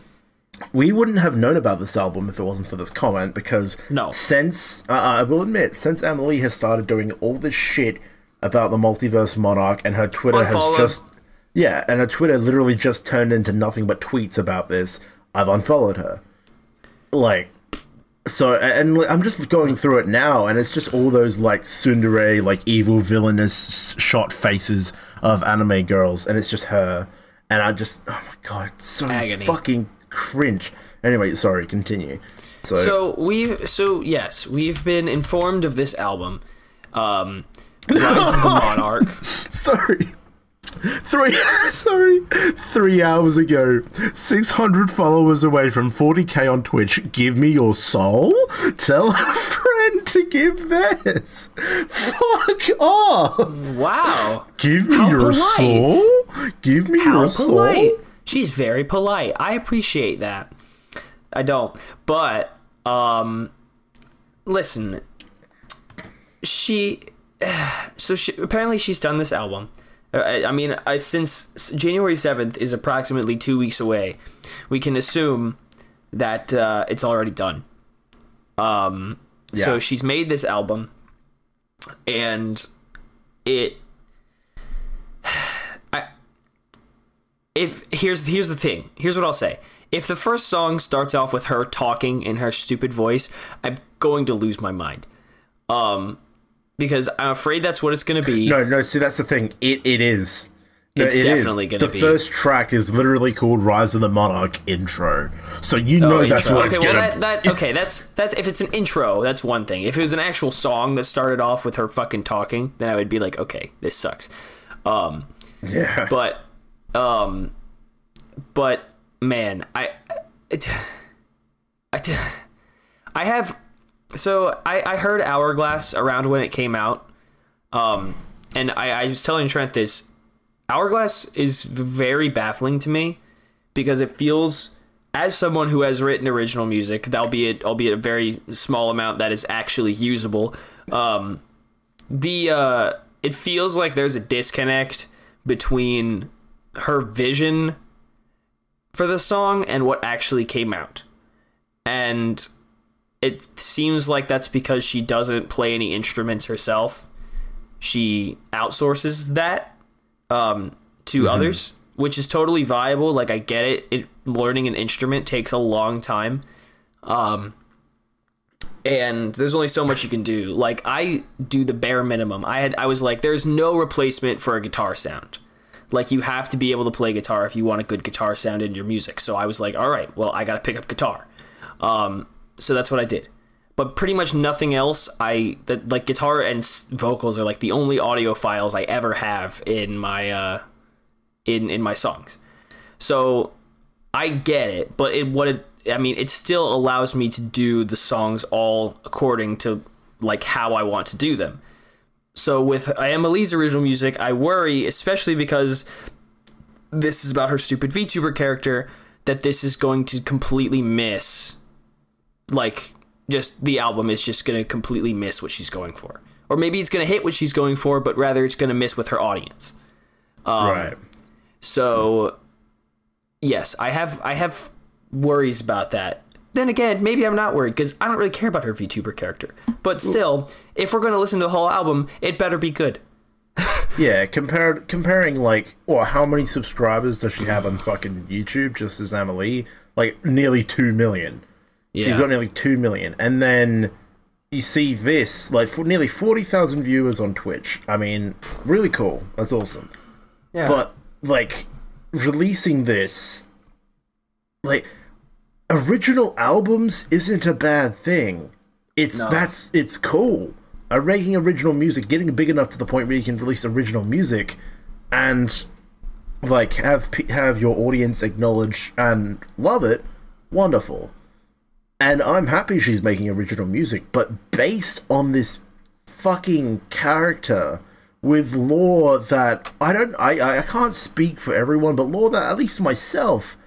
we wouldn't have known about this album if it wasn't for this comment, because no. since, uh, I will admit, since AmaLee has started doing all this shit about the Multiverse Monarch, and her Twitter Unfollowed. has just... Yeah, and her Twitter literally just turned into nothing but tweets about this, I've unfollowed her. Like, so, and I'm just going through it now, and it's just all those, like, tsundere, like, evil, villainous shot faces of anime girls, and it's just her. And I just, oh my god, it's so Agony. fucking... cringe. Anyway, sorry, continue. So, so we've so yes, we've been informed of this album. Um Rise of the Monarch. Sorry. Three sorry. Three hours ago. Six hundred followers away from forty K on Twitch. Give me your soul? Tell a friend to give theirs. Fuck off. Wow. Give me How your polite. soul? Give me How your polite. soul. She's very polite. I appreciate that. I don't. But, um, listen. She, so she, apparently she's done this album. I, I mean, I, since January seventh is approximately two weeks away, we can assume that uh, it's already done. Um, yeah. So she's made this album. And it... If here's here's the thing. Here's what I'll say. If the first song starts off with her talking in her stupid voice, I'm going to lose my mind, um, because I'm afraid that's what it's going to be. No, no. See, that's the thing. It it is. No, it's it definitely going to be. The first track is literally called "Rise of the Monarch" intro. So you know oh, that's intro. what okay, it's well, going to that, that, Okay, that's that's if it's an intro, that's one thing. If it was an actual song that started off with her fucking talking, then I would be like, okay, this sucks. Um, yeah, but. Um, but man, I, it, I, I have, so I, I heard Hourglass around when it came out. Um, and I, I was telling Trent this, Hourglass is very baffling to me because it feels, as someone who has written original music, albeit, albeit a very small amount that is actually usable. Um, the, uh, it feels like there's a disconnect between her vision for the song and what actually came out, and it seems like that's because she doesn't play any instruments herself. She outsources that um to mm-hmm. others, which is totally viable. Like, I get it. It learning an instrument takes a long time, um and there's only so much you can do. Like, I do the bare minimum. I had I was like, there's no replacement for a guitar sound. Like, you have to be able to play guitar if you want a good guitar sound in your music. So I was like, all right, well, I got to pick up guitar. Um, so that's what I did. But pretty much nothing else. I that like guitar and vocals are like the only audio files I ever have in my uh, in in my songs. So I get it, but it what it I mean, it still allows me to do the songs all according to like how I want to do them. So with AmaLee's original music, I worry, especially because this is about her stupid VTuber character, that this is going to completely miss, like, just the album is just going to completely miss what she's going for. Or maybe it's going to hit what she's going for, but rather it's going to miss with her audience. Um, right. So, yes, I have I have worries about that. Then again, maybe I'm not worried because I don't really care about her VTuber character. But still, if we're going to listen to the whole album, it better be good. Yeah, compared, comparing, like, well, how many subscribers does she have on fucking YouTube, just as AmaLee? Like, nearly two million. Yeah. She's got nearly two million. And then you see this, like, for nearly forty thousand viewers on Twitch. I mean, really cool. That's awesome. Yeah. But, like, releasing this, like... Original albums isn't a bad thing. It's no. that's it's cool. Uh, making original music, getting big enough to the point where you can release original music, and like have have your audience acknowledge and love it. Wonderful. And I'm happy she's making original music, but based on this fucking character with lore that I don't, I I can't speak for everyone, but lore that at least myself.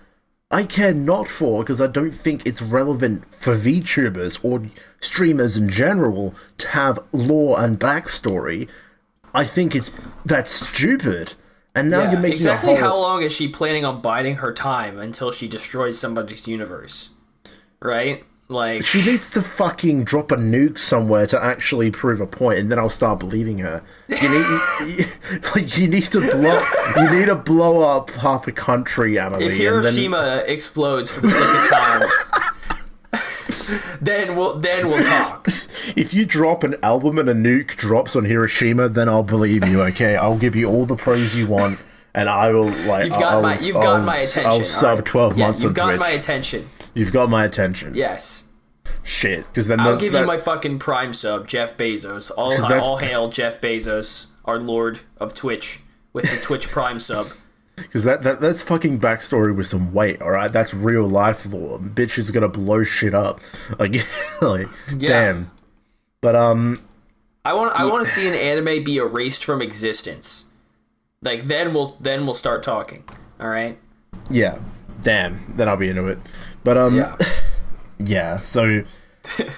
I care not for, because I don't think it's relevant for VTubers or streamers in general to have lore and backstory. I think it's that's stupid, And now yeah, you're making exactly a whole... how long is she planning on biding her time until she destroys somebody's universe? Right? Like, she needs to fucking drop a nuke somewhere to actually prove a point, and then I'll start believing her. You need, you, like, you need to blow, you need to blow up half a country, AmaLee. If Hiroshima then... explodes for the second time, then we'll then we'll talk. If you drop an album and a nuke drops on Hiroshima, then I'll believe you. Okay, I'll give you all the praise you want, and I will like. You've got I'll, my, you've I'll, got my attention. I'll sub right. twelve yeah, months. You've of got Twitch. my attention. You've got my attention. Yes. Shit, because then I'll the, give that, you my fucking prime sub, Jeff Bezos. All, all hail Jeff Bezos, our lord of Twitch, with the Twitch prime sub. Because that, that that's fucking backstory with some weight, all right? That's real life lore. Bitch is gonna blow shit up. Like, like yeah. damn. But um, I want I yeah. want to see an anime be erased from existence. Like then we'll then we'll start talking. All right. Yeah. Damn, then I'll be into it. But um, yeah, yeah so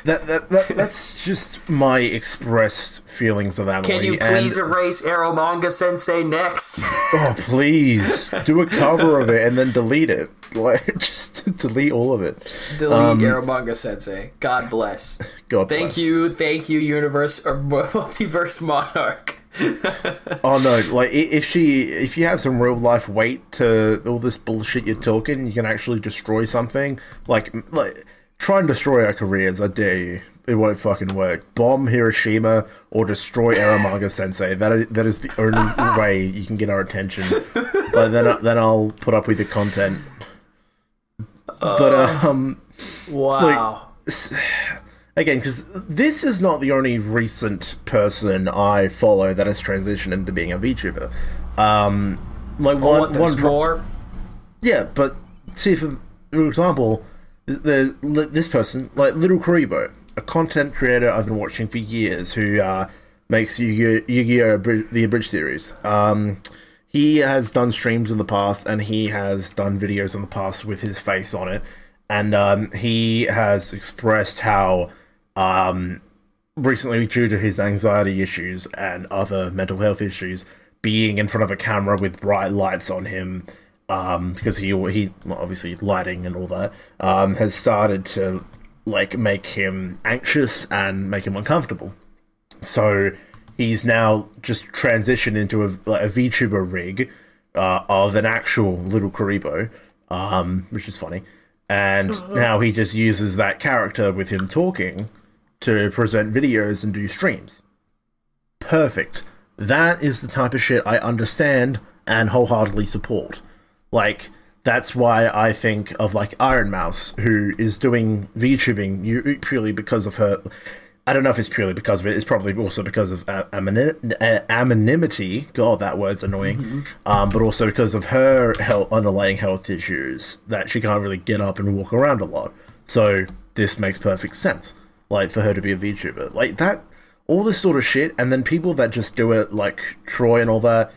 that, that that that's just my expressed feelings of AmaLee. Can you please and, erase Arrow Manga Sensei next? Oh, please do a cover of it and then delete it. Like, just delete all of it. Delete um, Arrow Manga Sensei. God bless. God bless. Thank you, thank you, Universe or Multiverse Monarch. Oh no! Like if she, if you have some real life weight to all this bullshit you're talking, you can actually destroy something. Like, like try and destroy our careers. I dare you. It won't fucking work. Bomb Hiroshima or destroy Aramaga Sensei. That is, that is the only way you can get our attention. But then, then I'll put up with the content. Uh, but um, wow. Like, again, because this is not the only recent person I follow that has transitioned into being a VTuber. Um, like one, want one more. Yeah, but see, for, for example, the, the, this person, like Little Kuribo, a content creator I've been watching for years, who uh, makes Yu-Gi-Oh, Yu-Gi-Oh, the Abridged series. Um, he has done streams in the past, and he has done videos in the past with his face on it, and um, he has expressed how. Um, recently, due to his anxiety issues and other mental health issues, being in front of a camera with bright lights on him, um, because he he well, obviously lighting and all that, um, has started to like make him anxious and make him uncomfortable. So he's now just transitioned into a, like, a VTuber rig uh, of an actual Little Kuribo, um, which is funny, and now he just uses that character with him talking to present videos and do streams. Perfect. That is the type of shit I understand and wholeheartedly support. Like, that's why I think of, like, Iron Mouse, who is doing VTubing purely because of her... I don't know if it's purely because of it. It's probably also because of anonymity. God, that word's annoying. Mm-hmm. um, but also because of her health, underlying health issues, that she can't really get up and walk around a lot. So this makes perfect sense. Like, for her to be a VTuber. Like, that... All this sort of shit, and then people that just do it, like Troy and all that,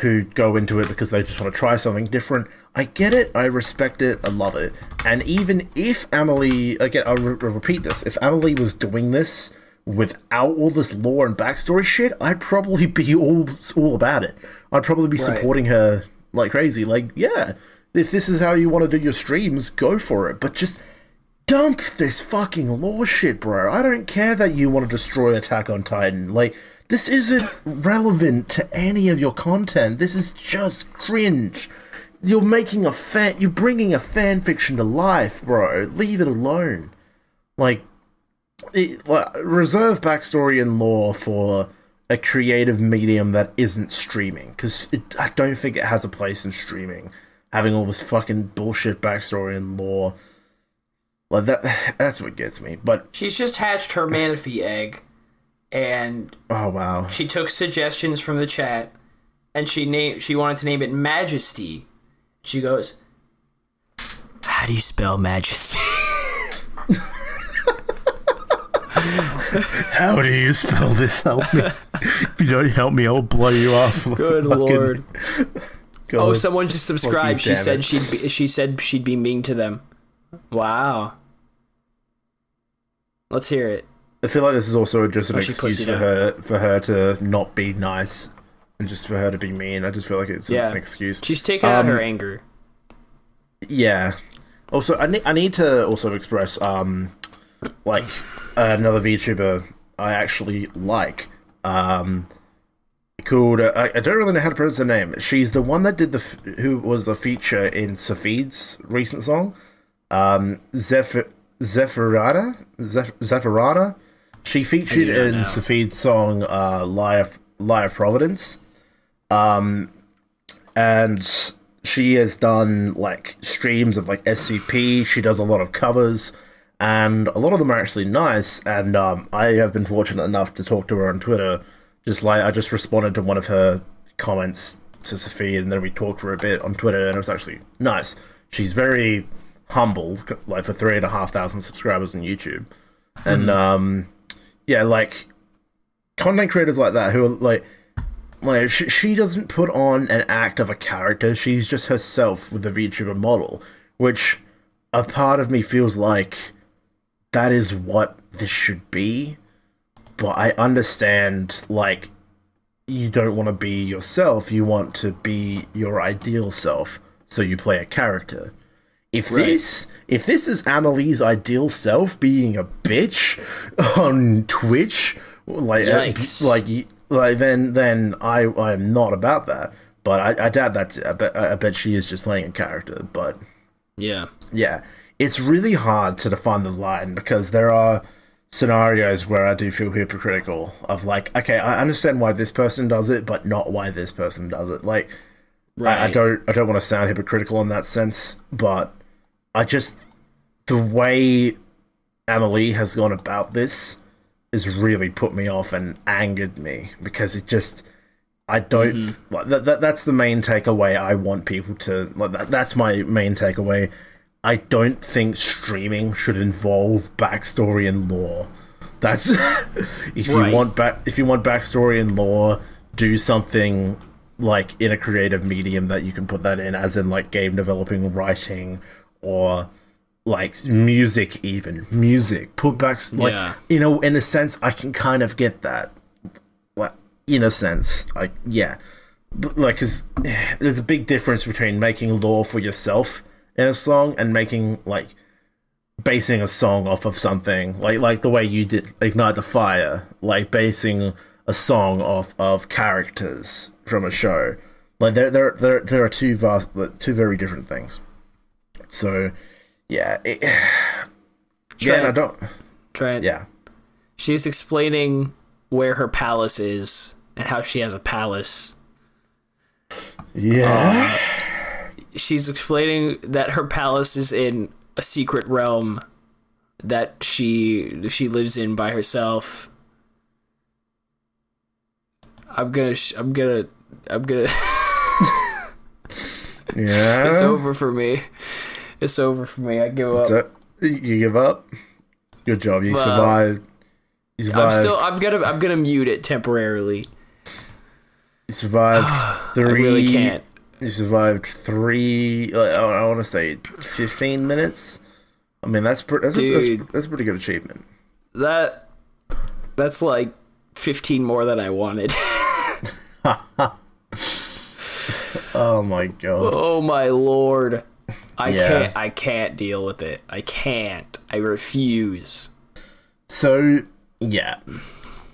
who go into it because they just want to try something different. I get it, I respect it, I love it. And even if AmaLee... Again, I'll re repeat this. If AmaLee was doing this without all this lore and backstory shit, I'd probably be all, all about it. I'd probably be right. supporting her like crazy. Like, yeah, if this is how you want to do your streams, go for it. But just... dump this fucking lore shit, bro. I don't care that you want to destroy Attack on Titan. Like, this isn't relevant to any of your content. This is just cringe. You're making a fan... You're bringing a fan fiction to life, bro. Leave it alone. Like, it, like reserve backstory and lore for a creative medium that isn't streaming. Because I don't think it has a place in streaming. Having all this fucking bullshit backstory and lore... Well, that that's what gets me. But she's just hatched her Manaphy egg, and oh wow, she took suggestions from the chat, and she named she wanted to name it Majesty. She goes, "How do you spell Majesty?" How do you spell this? Help me! If you don't help me, I'll blow you off. Good fucking... lord! God. Oh, someone just subscribed. She said it. she'd be, she said she'd be mean to them. Wow. Let's hear it. I feel like this is also just an oh, excuse for her for her to not be nice. and just for her to be mean. I just feel like it's yeah. an excuse. She's taking um, out her anger. Yeah. Also, I need I need to also express um, like uh, another VTuber I actually like. Um, called uh, I, I don't really know how to pronounce her name. She's the one that did the f who was the feature in Safid's recent song, um, Zephyr Zephyrada Zeph Zephyrada. She featured in know. Safid's song uh, "Lie of, Lie of Providence," um, and she has done like streams of like S C P. She does a lot of covers, and a lot of them are actually nice. And um, I have been fortunate enough to talk to her on Twitter. Just like I just responded to one of her comments to Safid, and then we talked for a bit on Twitter, and it was actually nice. She's very humble, like for three and a half thousand subscribers on YouTube, mm-hmm. and um, yeah, like content creators like that who are like. Like, she, she doesn't put on an act of a character, she's just herself with the VTuber model, which a part of me feels like that is what this should be, but I understand, like, you don't want to be yourself, you want to be your ideal self, so you play a character. If right. this, if this is AmaLee's ideal self being a bitch on Twitch, like, uh, like, you... Like then, then I I am not about that. But I, I doubt that's. I bet I bet she is just playing a character. But yeah, yeah, it's really hard to define the line because there are scenarios where I do feel hypocritical of like, okay, I understand why this person does it, but not why this person does it. Like, right. I, I don't I don't want to sound hypocritical in that sense, but I just the way AmaLee has gone about this. Has really put me off and angered me because it just I don't mm-hmm. like that, that that's the main takeaway I want people to like that, that's my main takeaway. I don't think streaming should involve backstory and lore. That's if right. you want back if you want backstory and lore, do something like in a creative medium that you can put that in, as in like game developing, writing, or like music, even music put back like yeah. you know, in a sense I can kind of get that, like in a sense like yeah but, like because there's a big difference between making lore for yourself in a song and making like basing a song off of something like like the way you did Ignite the Fire, like basing a song off of characters from a show. Like there there there, there are two vast two very different things. So yeah, it, Trent, yeah, I don't. Trent, yeah, she's explaining where her palace is and how she has a palace. Yeah, uh, she's explaining that her palace is in a secret realm that she she lives in by herself. I'm gonna, I'm gonna, I'm gonna. Yeah, it's over for me. It's over for me. I give up. You give up. Good job. You survived. You survived. I'm still. I'm gonna. I'm gonna mute it temporarily. You survived three. I really can't. You survived three. I want to say fifteen minutes. I mean, that's that's Dude, a, that's, that's a pretty good achievement. That that's like fifteen more than I wanted. Oh my god. Oh my lord. I yeah. can't. I can't deal with it. I can't. I refuse. So yeah,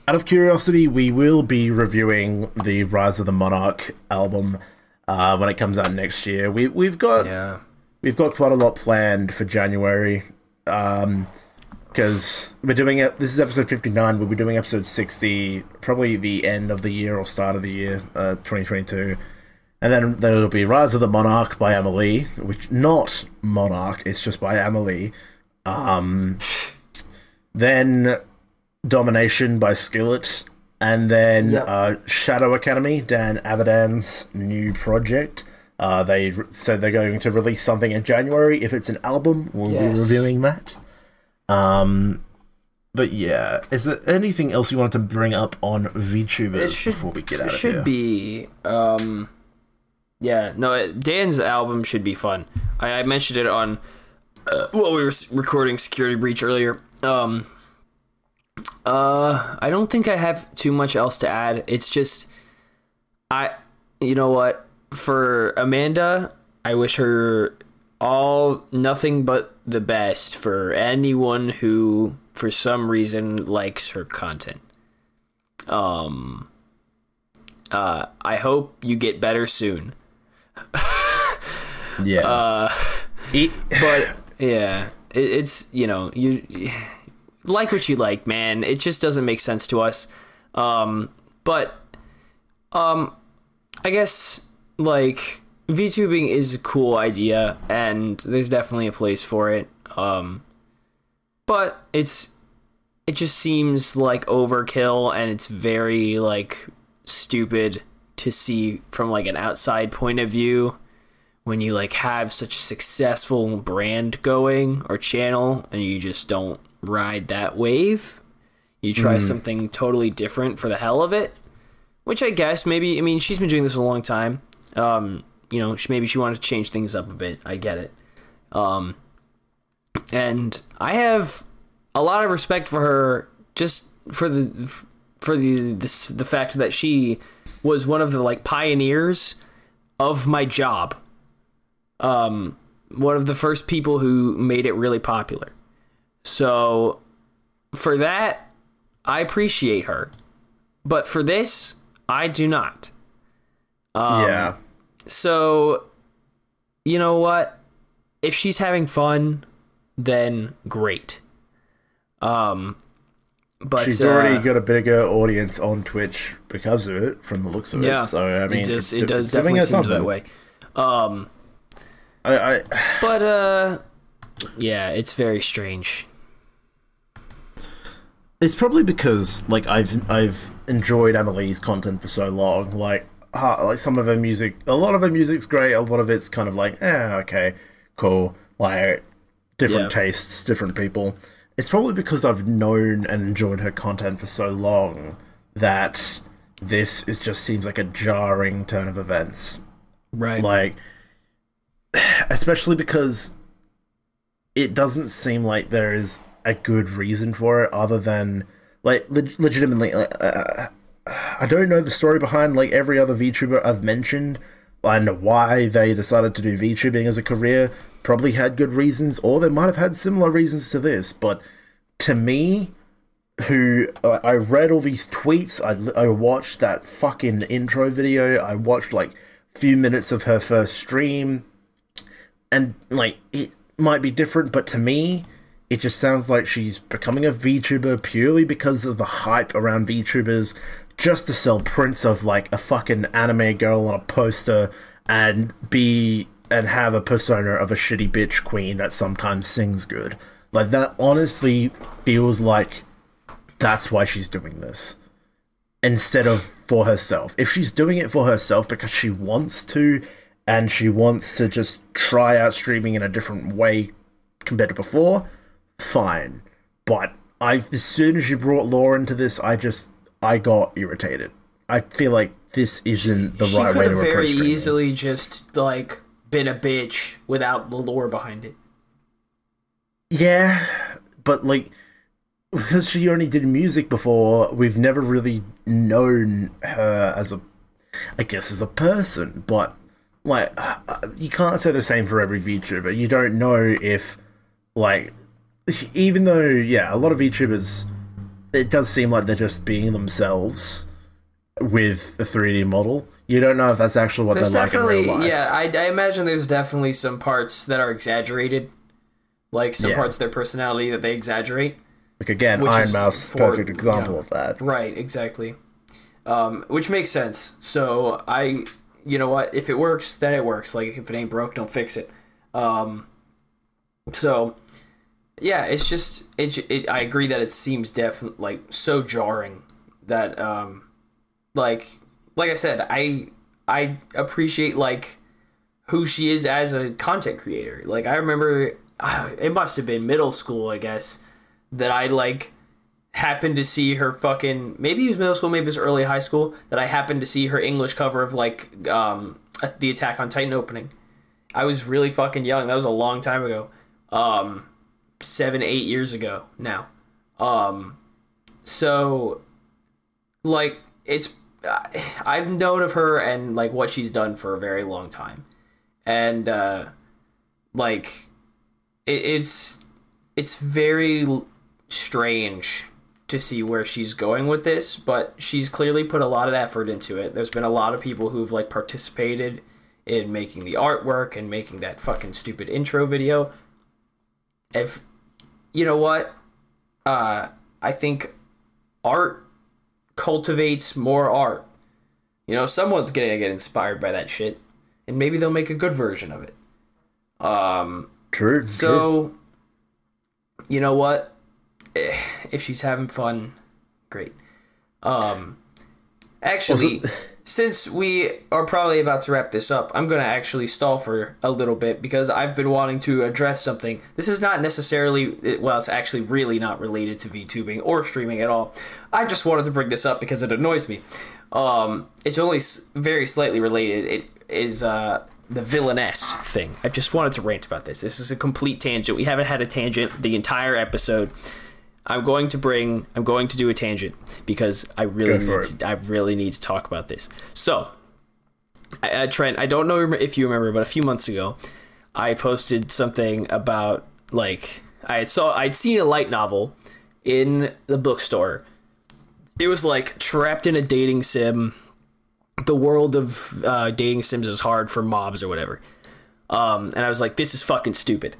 out of curiosity, we will be reviewing the Rise of the Monarch album uh, when it comes out next year. We we've got yeah. we've got quite a lot planned for January, because um, we're doing it. This is episode fifty-nine. We'll be doing episode sixty, probably the end of the year or start of the year, uh, twenty twenty two. And then there will be Rise of the Monarch by AmaLee, which not Monarch, it's just by AmaLee. Um, then Domination by Skillet, and then yep. uh, Shadow Academy, Dan Avidan's new project. Uh, they said they're going to release something in January. If it's an album, we'll yes. be reviewing that. Um, but yeah, is there anything else you wanted to bring up on VTubers should, before we get out of here? It should be... Um... Yeah, no, Dan's album should be fun. I, I mentioned it on uh, while we were recording Security Breach earlier. Um, uh, I don't think I have too much else to add. It's just I, you know what? For Amanda, I wish her all nothing but the best for anyone who, for some reason, likes her content. Um, uh, I hope you get better soon. yeah. Uh, e but yeah, it, it's, you know, you, you like what you like, man. It just doesn't make sense to us. Um, but, um, I guess, like, VTubing is a cool idea, and there's definitely a place for it. Um, but it's, it just seems like overkill, and it's very, like, stupid to see from, like, an outside point of view when you, like, have such a successful brand going or channel, and you just don't ride that wave. You try mm. something totally different for the hell of it, which I guess maybe, I mean, she's been doing this a long time. Um, you know, she, maybe she wanted to change things up a bit. I get it. Um, and I have a lot of respect for her just for the, for the, this, the fact that she was one of the, like, pioneers of my job. Um, one of the first people who made it really popular. So for that, I appreciate her, but for this, I do not. Um, yeah. So, you know what? If she's having fun, then great. Um, but she's uh, already got a bigger audience on Twitch because of it, from the looks of yeah, it. So I mean, it does, it does definitely seem that way. Um, I, I. But uh, yeah, it's very strange. It's probably because, like, I've I've enjoyed AmaLee's content for so long. Like, uh, like some of her music, a lot of her music's great. A lot of it's kind of like, eh, okay, cool. Like, different yeah. tastes, different people. It's probably because I've known and enjoyed her content for so long that this is just seems like a jarring turn of events, right? Like, especially because it doesn't seem like there is a good reason for it, other than, like, leg legitimately, uh, uh, I don't know the story behind, like, every other VTuber I've mentioned, and why they decided to do VTubing as a career. Probably had good reasons, or they might have had similar reasons to this, but to me, who, uh, I read all these tweets, I, I watched that fucking intro video, I watched, like, a few minutes of her first stream, and, like, it might be different, but to me, it just sounds like she's becoming a VTuber purely because of the hype around VTubers, just to sell prints of, like, a fucking anime girl on a poster and be and have a persona of a shitty bitch queen that sometimes sings good. Like, that honestly feels like that's why she's doing this, instead of for herself. If she's doing it for herself because she wants to, and she wants to just try out streaming in a different way compared to before, fine, but I as soon as you brought Laura into this, I just I got irritated. I feel like this isn't the she, right she way to approach it. She could have very easily just, like, been a bitch without the lore behind it. Yeah, but, like, because she only did music before, we've never really known her as a, I guess, as a person. But, like, you can't say the same for every VTuber. You don't know if, like, even though, yeah, a lot of VTubers, it does seem like they're just being themselves with a three D model. You don't know if that's actually what they're like in real life. Yeah, I, I imagine there's definitely some parts that are exaggerated, like some yeah. parts of their personality that they exaggerate. Like, again, Iron Mouse, for, perfect example yeah, of that. Right, exactly. Um, which makes sense. So, I, you know what, if it works, then it works. Like, if it ain't broke, don't fix it. Um, so... yeah, it's just it, it. I agree that it seems definitely, like, so jarring that, um, like, like I said, I I appreciate, like, who she is as a content creator. Like, I remember it must have been middle school, I guess, that I, like, happened to see her fucking maybe it was middle school, maybe it was early high school, that I happened to see her English cover of, like, um the Attack on Titan opening. I was really fucking young. That was a long time ago. Um. seven, eight years ago now. Um, so, like, it's, I've known of her and like what she's done for a very long time, and uh, like it, it's it's very strange to see where she's going with this, but she's clearly put a lot of effort into it. There's been a lot of people who've like participated in making the artwork and making that fucking stupid intro video. If you know what, uh, I think art cultivates more art. You know, someone's gonna get inspired by that shit, and maybe they'll make a good version of it. Um, true. So, true. You know what? If she's having fun, great. Um, actually, since we are probably about to wrap this up, I'm gonna actually stall for a little bit because I've been wanting to address something. This is not necessarily, well, it's actually really not related to VTubing or streaming at all. I just wanted to bring this up because it annoys me. Um, it's only very slightly related. It is uh, the villainess thing. I just wanted to rant about this. This is a complete tangent. We haven't had a tangent the entire episode. I'm going to bring. I'm going to do a tangent because I really need. To, I really need to talk about this. So, uh, Trent, I don't know if you remember, but a few months ago, I posted something about like I had saw I'd seen a light novel in the bookstore. It was like trapped in a dating sim. The world of uh, dating sims is hard for mobs or whatever. Um, and I was like, this is fucking stupid.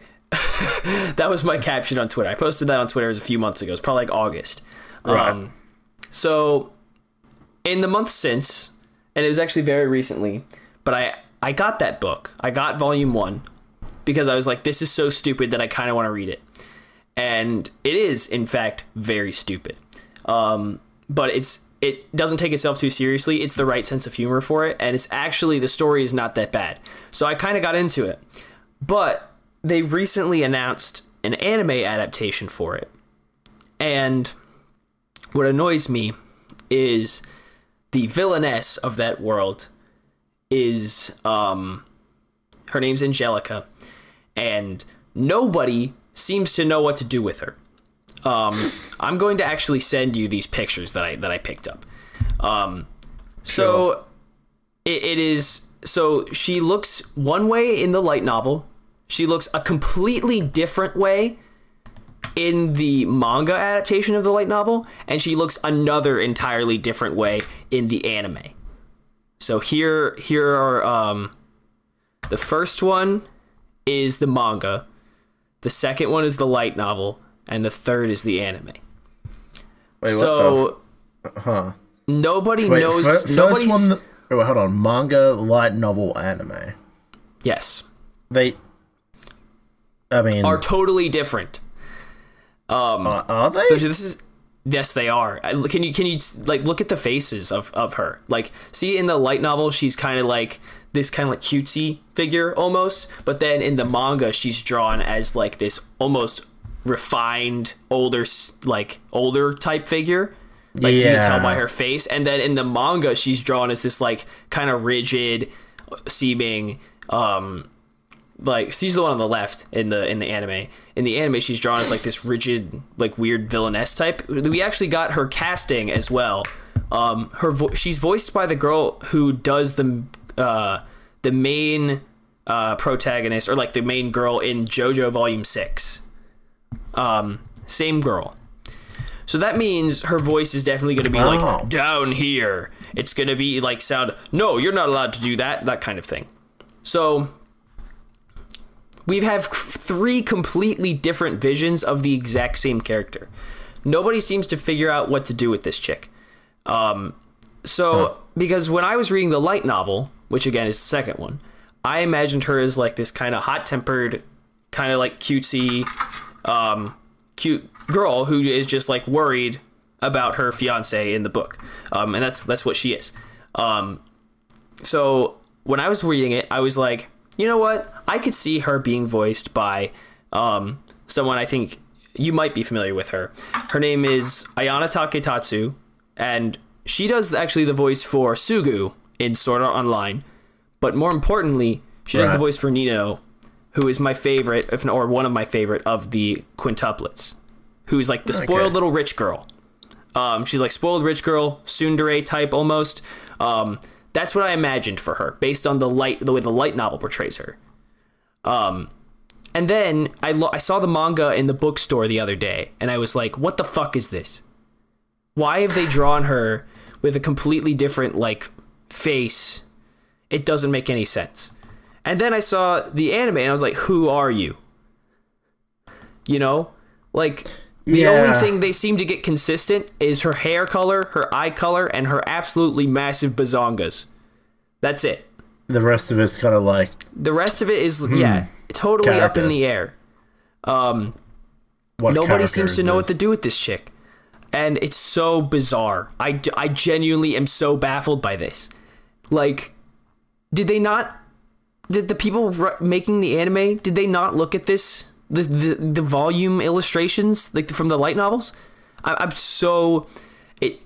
That was my caption on Twitter. I posted that on Twitter. It was a few months ago. It's probably like August. Right. Um, so in the month since, and it was actually very recently, but I, I got that book. I got volume one because I was like, this is so stupid that I kind of want to read it. And it is in fact very stupid. Um, but it's, it doesn't take itself too seriously. It's the right sense of humor for it. And it's actually, the story is not that bad. So I kind of got into it, but they recently announced an anime adaptation for it. And what annoys me is the villainess of that world is, um, her name's Angelica, and nobody seems to know what to do with her. Um, I'm going to actually send you these pictures that I, that I picked up. Um, so sure. it, it is, so she looks one way in the light novel. She looks a completely different way in the manga adaptation of the light novel, and she looks another entirely different way in the anime. So here, here are um, the first one is the manga, the second one is the light novel, and the third is the anime. Wait, so what the f huh? Nobody Wait, knows. First, nobody's... first one. Oh, hold on. Manga, light novel, anime. Yes. They. I mean, are totally different. Um, uh, are they? So this is yes, they are. Can you can you like look at the faces of of her? Like, see in the light novel, she's kind of like this kind of like cutesy figure almost, but then in the manga, she's drawn as like this almost refined older like older type figure. Like yeah. You can tell by her face, and then in the manga, she's drawn as this like kind of rigid seeming. Um, Like she's the one on the left in the in the anime. In the anime, she's drawn as like this rigid, like weird villainess type. We actually got her casting as well. Um, her vo she's voiced by the girl who does the uh, the main uh, protagonist or like the main girl in JoJo Volume Six. Um, same girl. So that means her voice is definitely going to be oh. like down here. It's going to be like sound. No, you're not allowed to do that. That kind of thing. So. We have three completely different visions of the exact same character. Nobody seems to figure out what to do with this chick. Um, so, huh. because when I was reading the light novel, which again is the second one, I imagined her as like this kind of hot-tempered, kind of like cutesy, um, cute girl who is just like worried about her fiance in the book. Um, and that's, that's what she is. Um, so when I was reading it, I was like, you know what? I could see her being voiced by um, someone I think you might be familiar with her. Her name is Ayana Taketatsu, and she does actually the voice for Sugu in Sword Art Online, but more importantly, she right. does the voice for Nino, who is my favorite, if or one of my favorite, of the quintuplets, who is like the spoiled okay. little rich girl. Um, she's like spoiled rich girl, tsundere type almost. Um, that's what I imagined for her based on the light, the way the light novel portrays her. Um, and then I, lo I saw the manga in the bookstore the other day, and I was like, what the fuck is this? Why have they drawn her with a completely different, like, face? It doesn't make any sense. And then I saw the anime, and I was like, who are you? You know? Like, the yeah. only thing they seem to get consistent is her hair color, her eye color, and her absolutely massive bazongas. That's it. The rest of it's kind of like... The rest of it is, hmm, yeah, totally character. up in the air. Um, nobody seems to know what to do with this chick. And it's so bizarre. I, I genuinely am so baffled by this. Like, did they not... Did the people making the anime, did they not look at this? The, the, the volume illustrations, like, from the light novels? I, I'm so... It,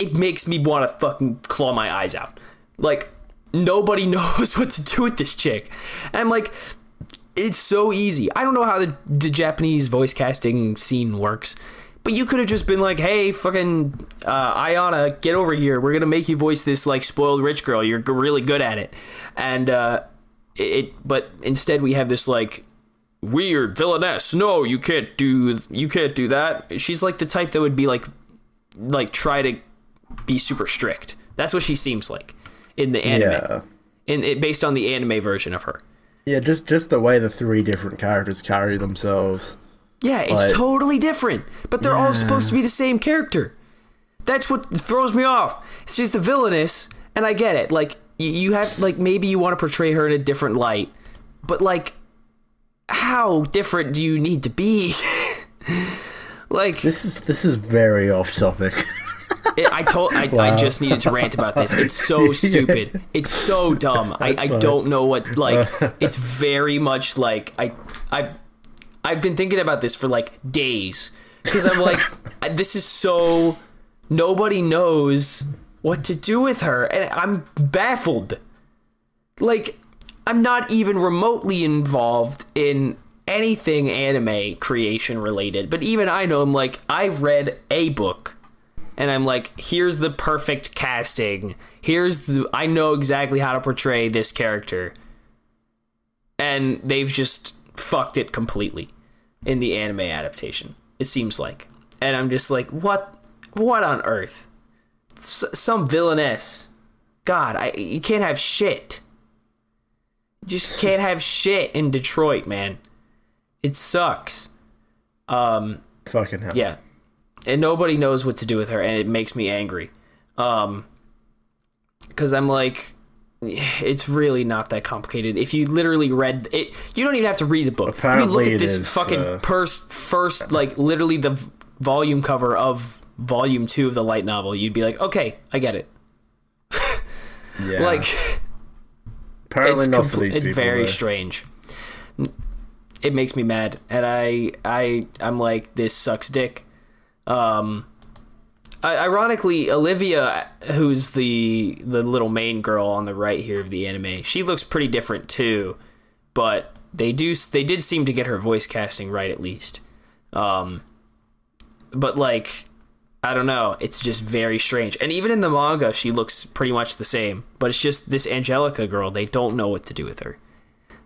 it makes me want to fucking claw my eyes out. Like... Nobody knows what to do with this chick. And, like, it's so easy. I don't know how the, the Japanese voice casting scene works, but you could have just been like, hey, fucking uh, Ayana, get over here. We're going to make you voice this, like, spoiled rich girl. You're really good at it. And, uh, it, it, but instead we have this, like, weird villainess. No, you can't do, you can't do that. She's, like, the type that would be, like, like, try to be super strict. That's what she seems like. In the anime, yeah. in it based on the anime version of her, yeah, just just the way the three different characters carry themselves. Yeah, it's like, totally different, but they're yeah. all supposed to be the same character. That's what throws me off. She's the villainess, and I get it. Like you, you have, like maybe you want to portray her in a different light, but like, how different do you need to be? Like this is this is very off topic. It, I told I, wow. I just needed to rant about this. It's so stupid. Yeah. It's so dumb. I, I don't know what, like, it's very much like I I I've been thinking about this for like days because I'm like, this is so, nobody knows what to do with her, and I'm baffled. Like, I'm not even remotely involved in anything anime creation related, but even I know I'm like, I read a book. And I'm like, here's the perfect casting. Here's the, I know exactly how to portray this character. And they've just fucked it completely in the anime adaptation, it seems like. And I'm just like, what, what on earth? S some villainess. God, I, you can't have shit. You just can't have shit in Detroit, man. It sucks. Um, Fucking hell. Yeah. And nobody knows what to do with her, and it makes me angry. Um, because I'm like, it's really not that complicated. If you literally read it, you don't even have to read the book. Apparently, you look at this is, fucking uh, first, first, like, literally the volume cover of volume two of the light novel, you'd be like, okay, I get it. Yeah. Like, apparently, it's, not for these people, it's very though. strange. It makes me mad, and I, I, I'm like, this sucks dick. Um, ironically, Olivia, who's the the little main girl on the right here of the anime, she looks pretty different too, but they do they did seem to get her voice casting right at least. Um, but like, I don't know, it's just very strange. And even in the manga, she looks pretty much the same. But it's just this Angelica girl; they don't know what to do with her.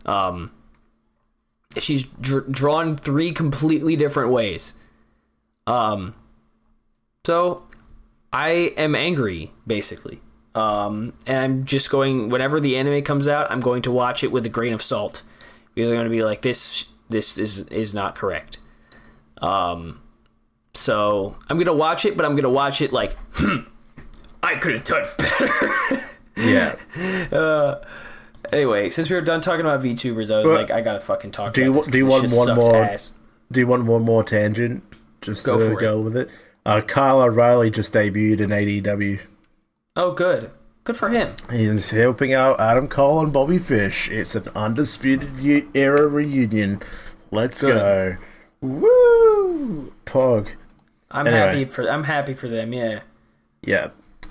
Um, she's dr drawn three completely different ways. Um, so I am angry basically. Um, and I'm just going, whenever the anime comes out, I'm going to watch it with a grain of salt because I'm going to be like, this, this is, is not correct. Um, so I'm going to watch it, but I'm going to watch it like, hmm, I could have done better. Yeah. Uh, anyway, since we were done talking about VTubers, I was well, like, I got to fucking talk do about you, this, do you want one more, ass. Do you want one more tangent? Just go to go it. with it. Uh, Kyle O'Reilly just debuted in A E W. Oh, good. Good for him. He's helping out Adam Cole and Bobby Fish. It's an Undisputed Era reunion. Let's good. go. Woo! Pog. I'm anyway. happy for. I'm happy for them. Yeah. Yeah,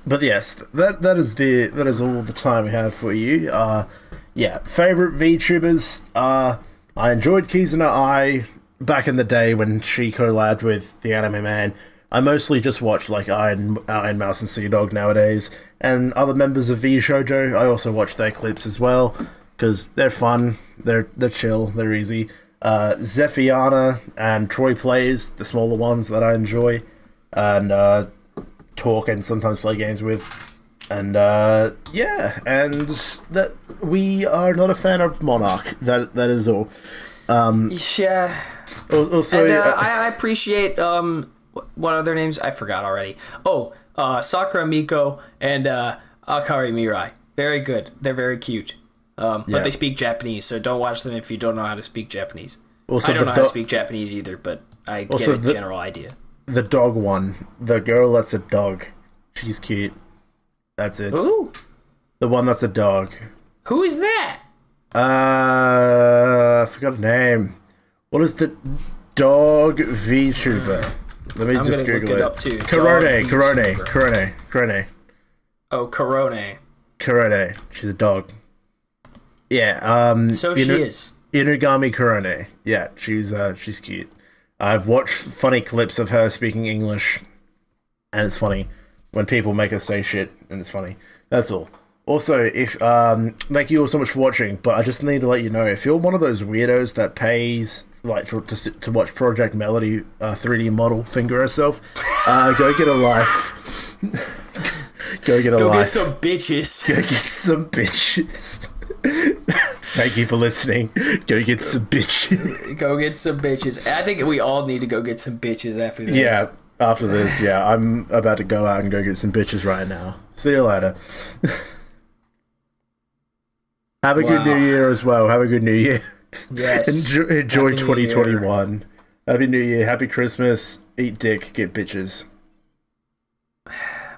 but yes, that that is the that is all the time we have for you. Uh, yeah. Favorite VTubers. Uh, I enjoyed Kizuna A I. Back in the day when she collabed with the Anime Man, I mostly just watch like Iron, Iron Mouse and Sea Dog nowadays, and other members of V Shoujo. I also watch their clips as well, because they're fun, they're they're chill, they're easy. Uh, Zephiana and Troy Plays, the smaller ones that I enjoy, and uh, talk and sometimes play games with. And uh, yeah, and that we are not a fan of Monarch. That that is all. Um, yeah. Also, and, uh, uh, I, I appreciate um, what are their names? I forgot already. Oh, uh, Sakura Miko and uh, Akari Mirai. Very good. They're very cute. Um, but yeah. They speak Japanese, so don't watch them if you don't know how to speak Japanese. Also, I don't know how to speak Japanese either, but I get a the, general idea. The dog one. The girl that's a dog. She's cute. That's it. Ooh. The one that's a dog. Who is that? Uh, I forgot her name. What is the dog VTuber? Let me I'm just Google look it. it up too. Karone, Karone, Karone, Karone. Oh, Karone. Karone. She's a dog. Yeah, um... So she Inu is. Inugami Kurone. Yeah, she's, uh, she's cute. I've watched funny clips of her speaking English, and it's funny. When people make her say shit, and it's funny. That's all. Also, if, um... thank you all so much for watching, but I just need to let you know, if you're one of those weirdos that pays, like, for to, to watch Project Melody uh, three D model finger herself, uh, go get a life. Go get a go life. Go get some bitches. Go get some bitches. Thank you for listening. Go get some bitches. Go get some bitches. I think we all need to go get some bitches after this. Yeah, after this, yeah. I'm about to go out and go get some bitches right now. See you later. Have a wow. good new year as well. Have a good new year. Yes. Enjoy, enjoy twenty twenty-one. Happy New Year. Happy Christmas. Eat dick. Get bitches.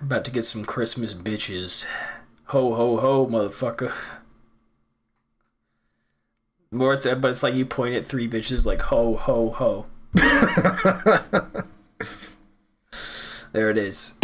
About to get some Christmas bitches. Ho, ho, ho, motherfucker. More it's, but it's like you point at three bitches like ho ho ho. There it is.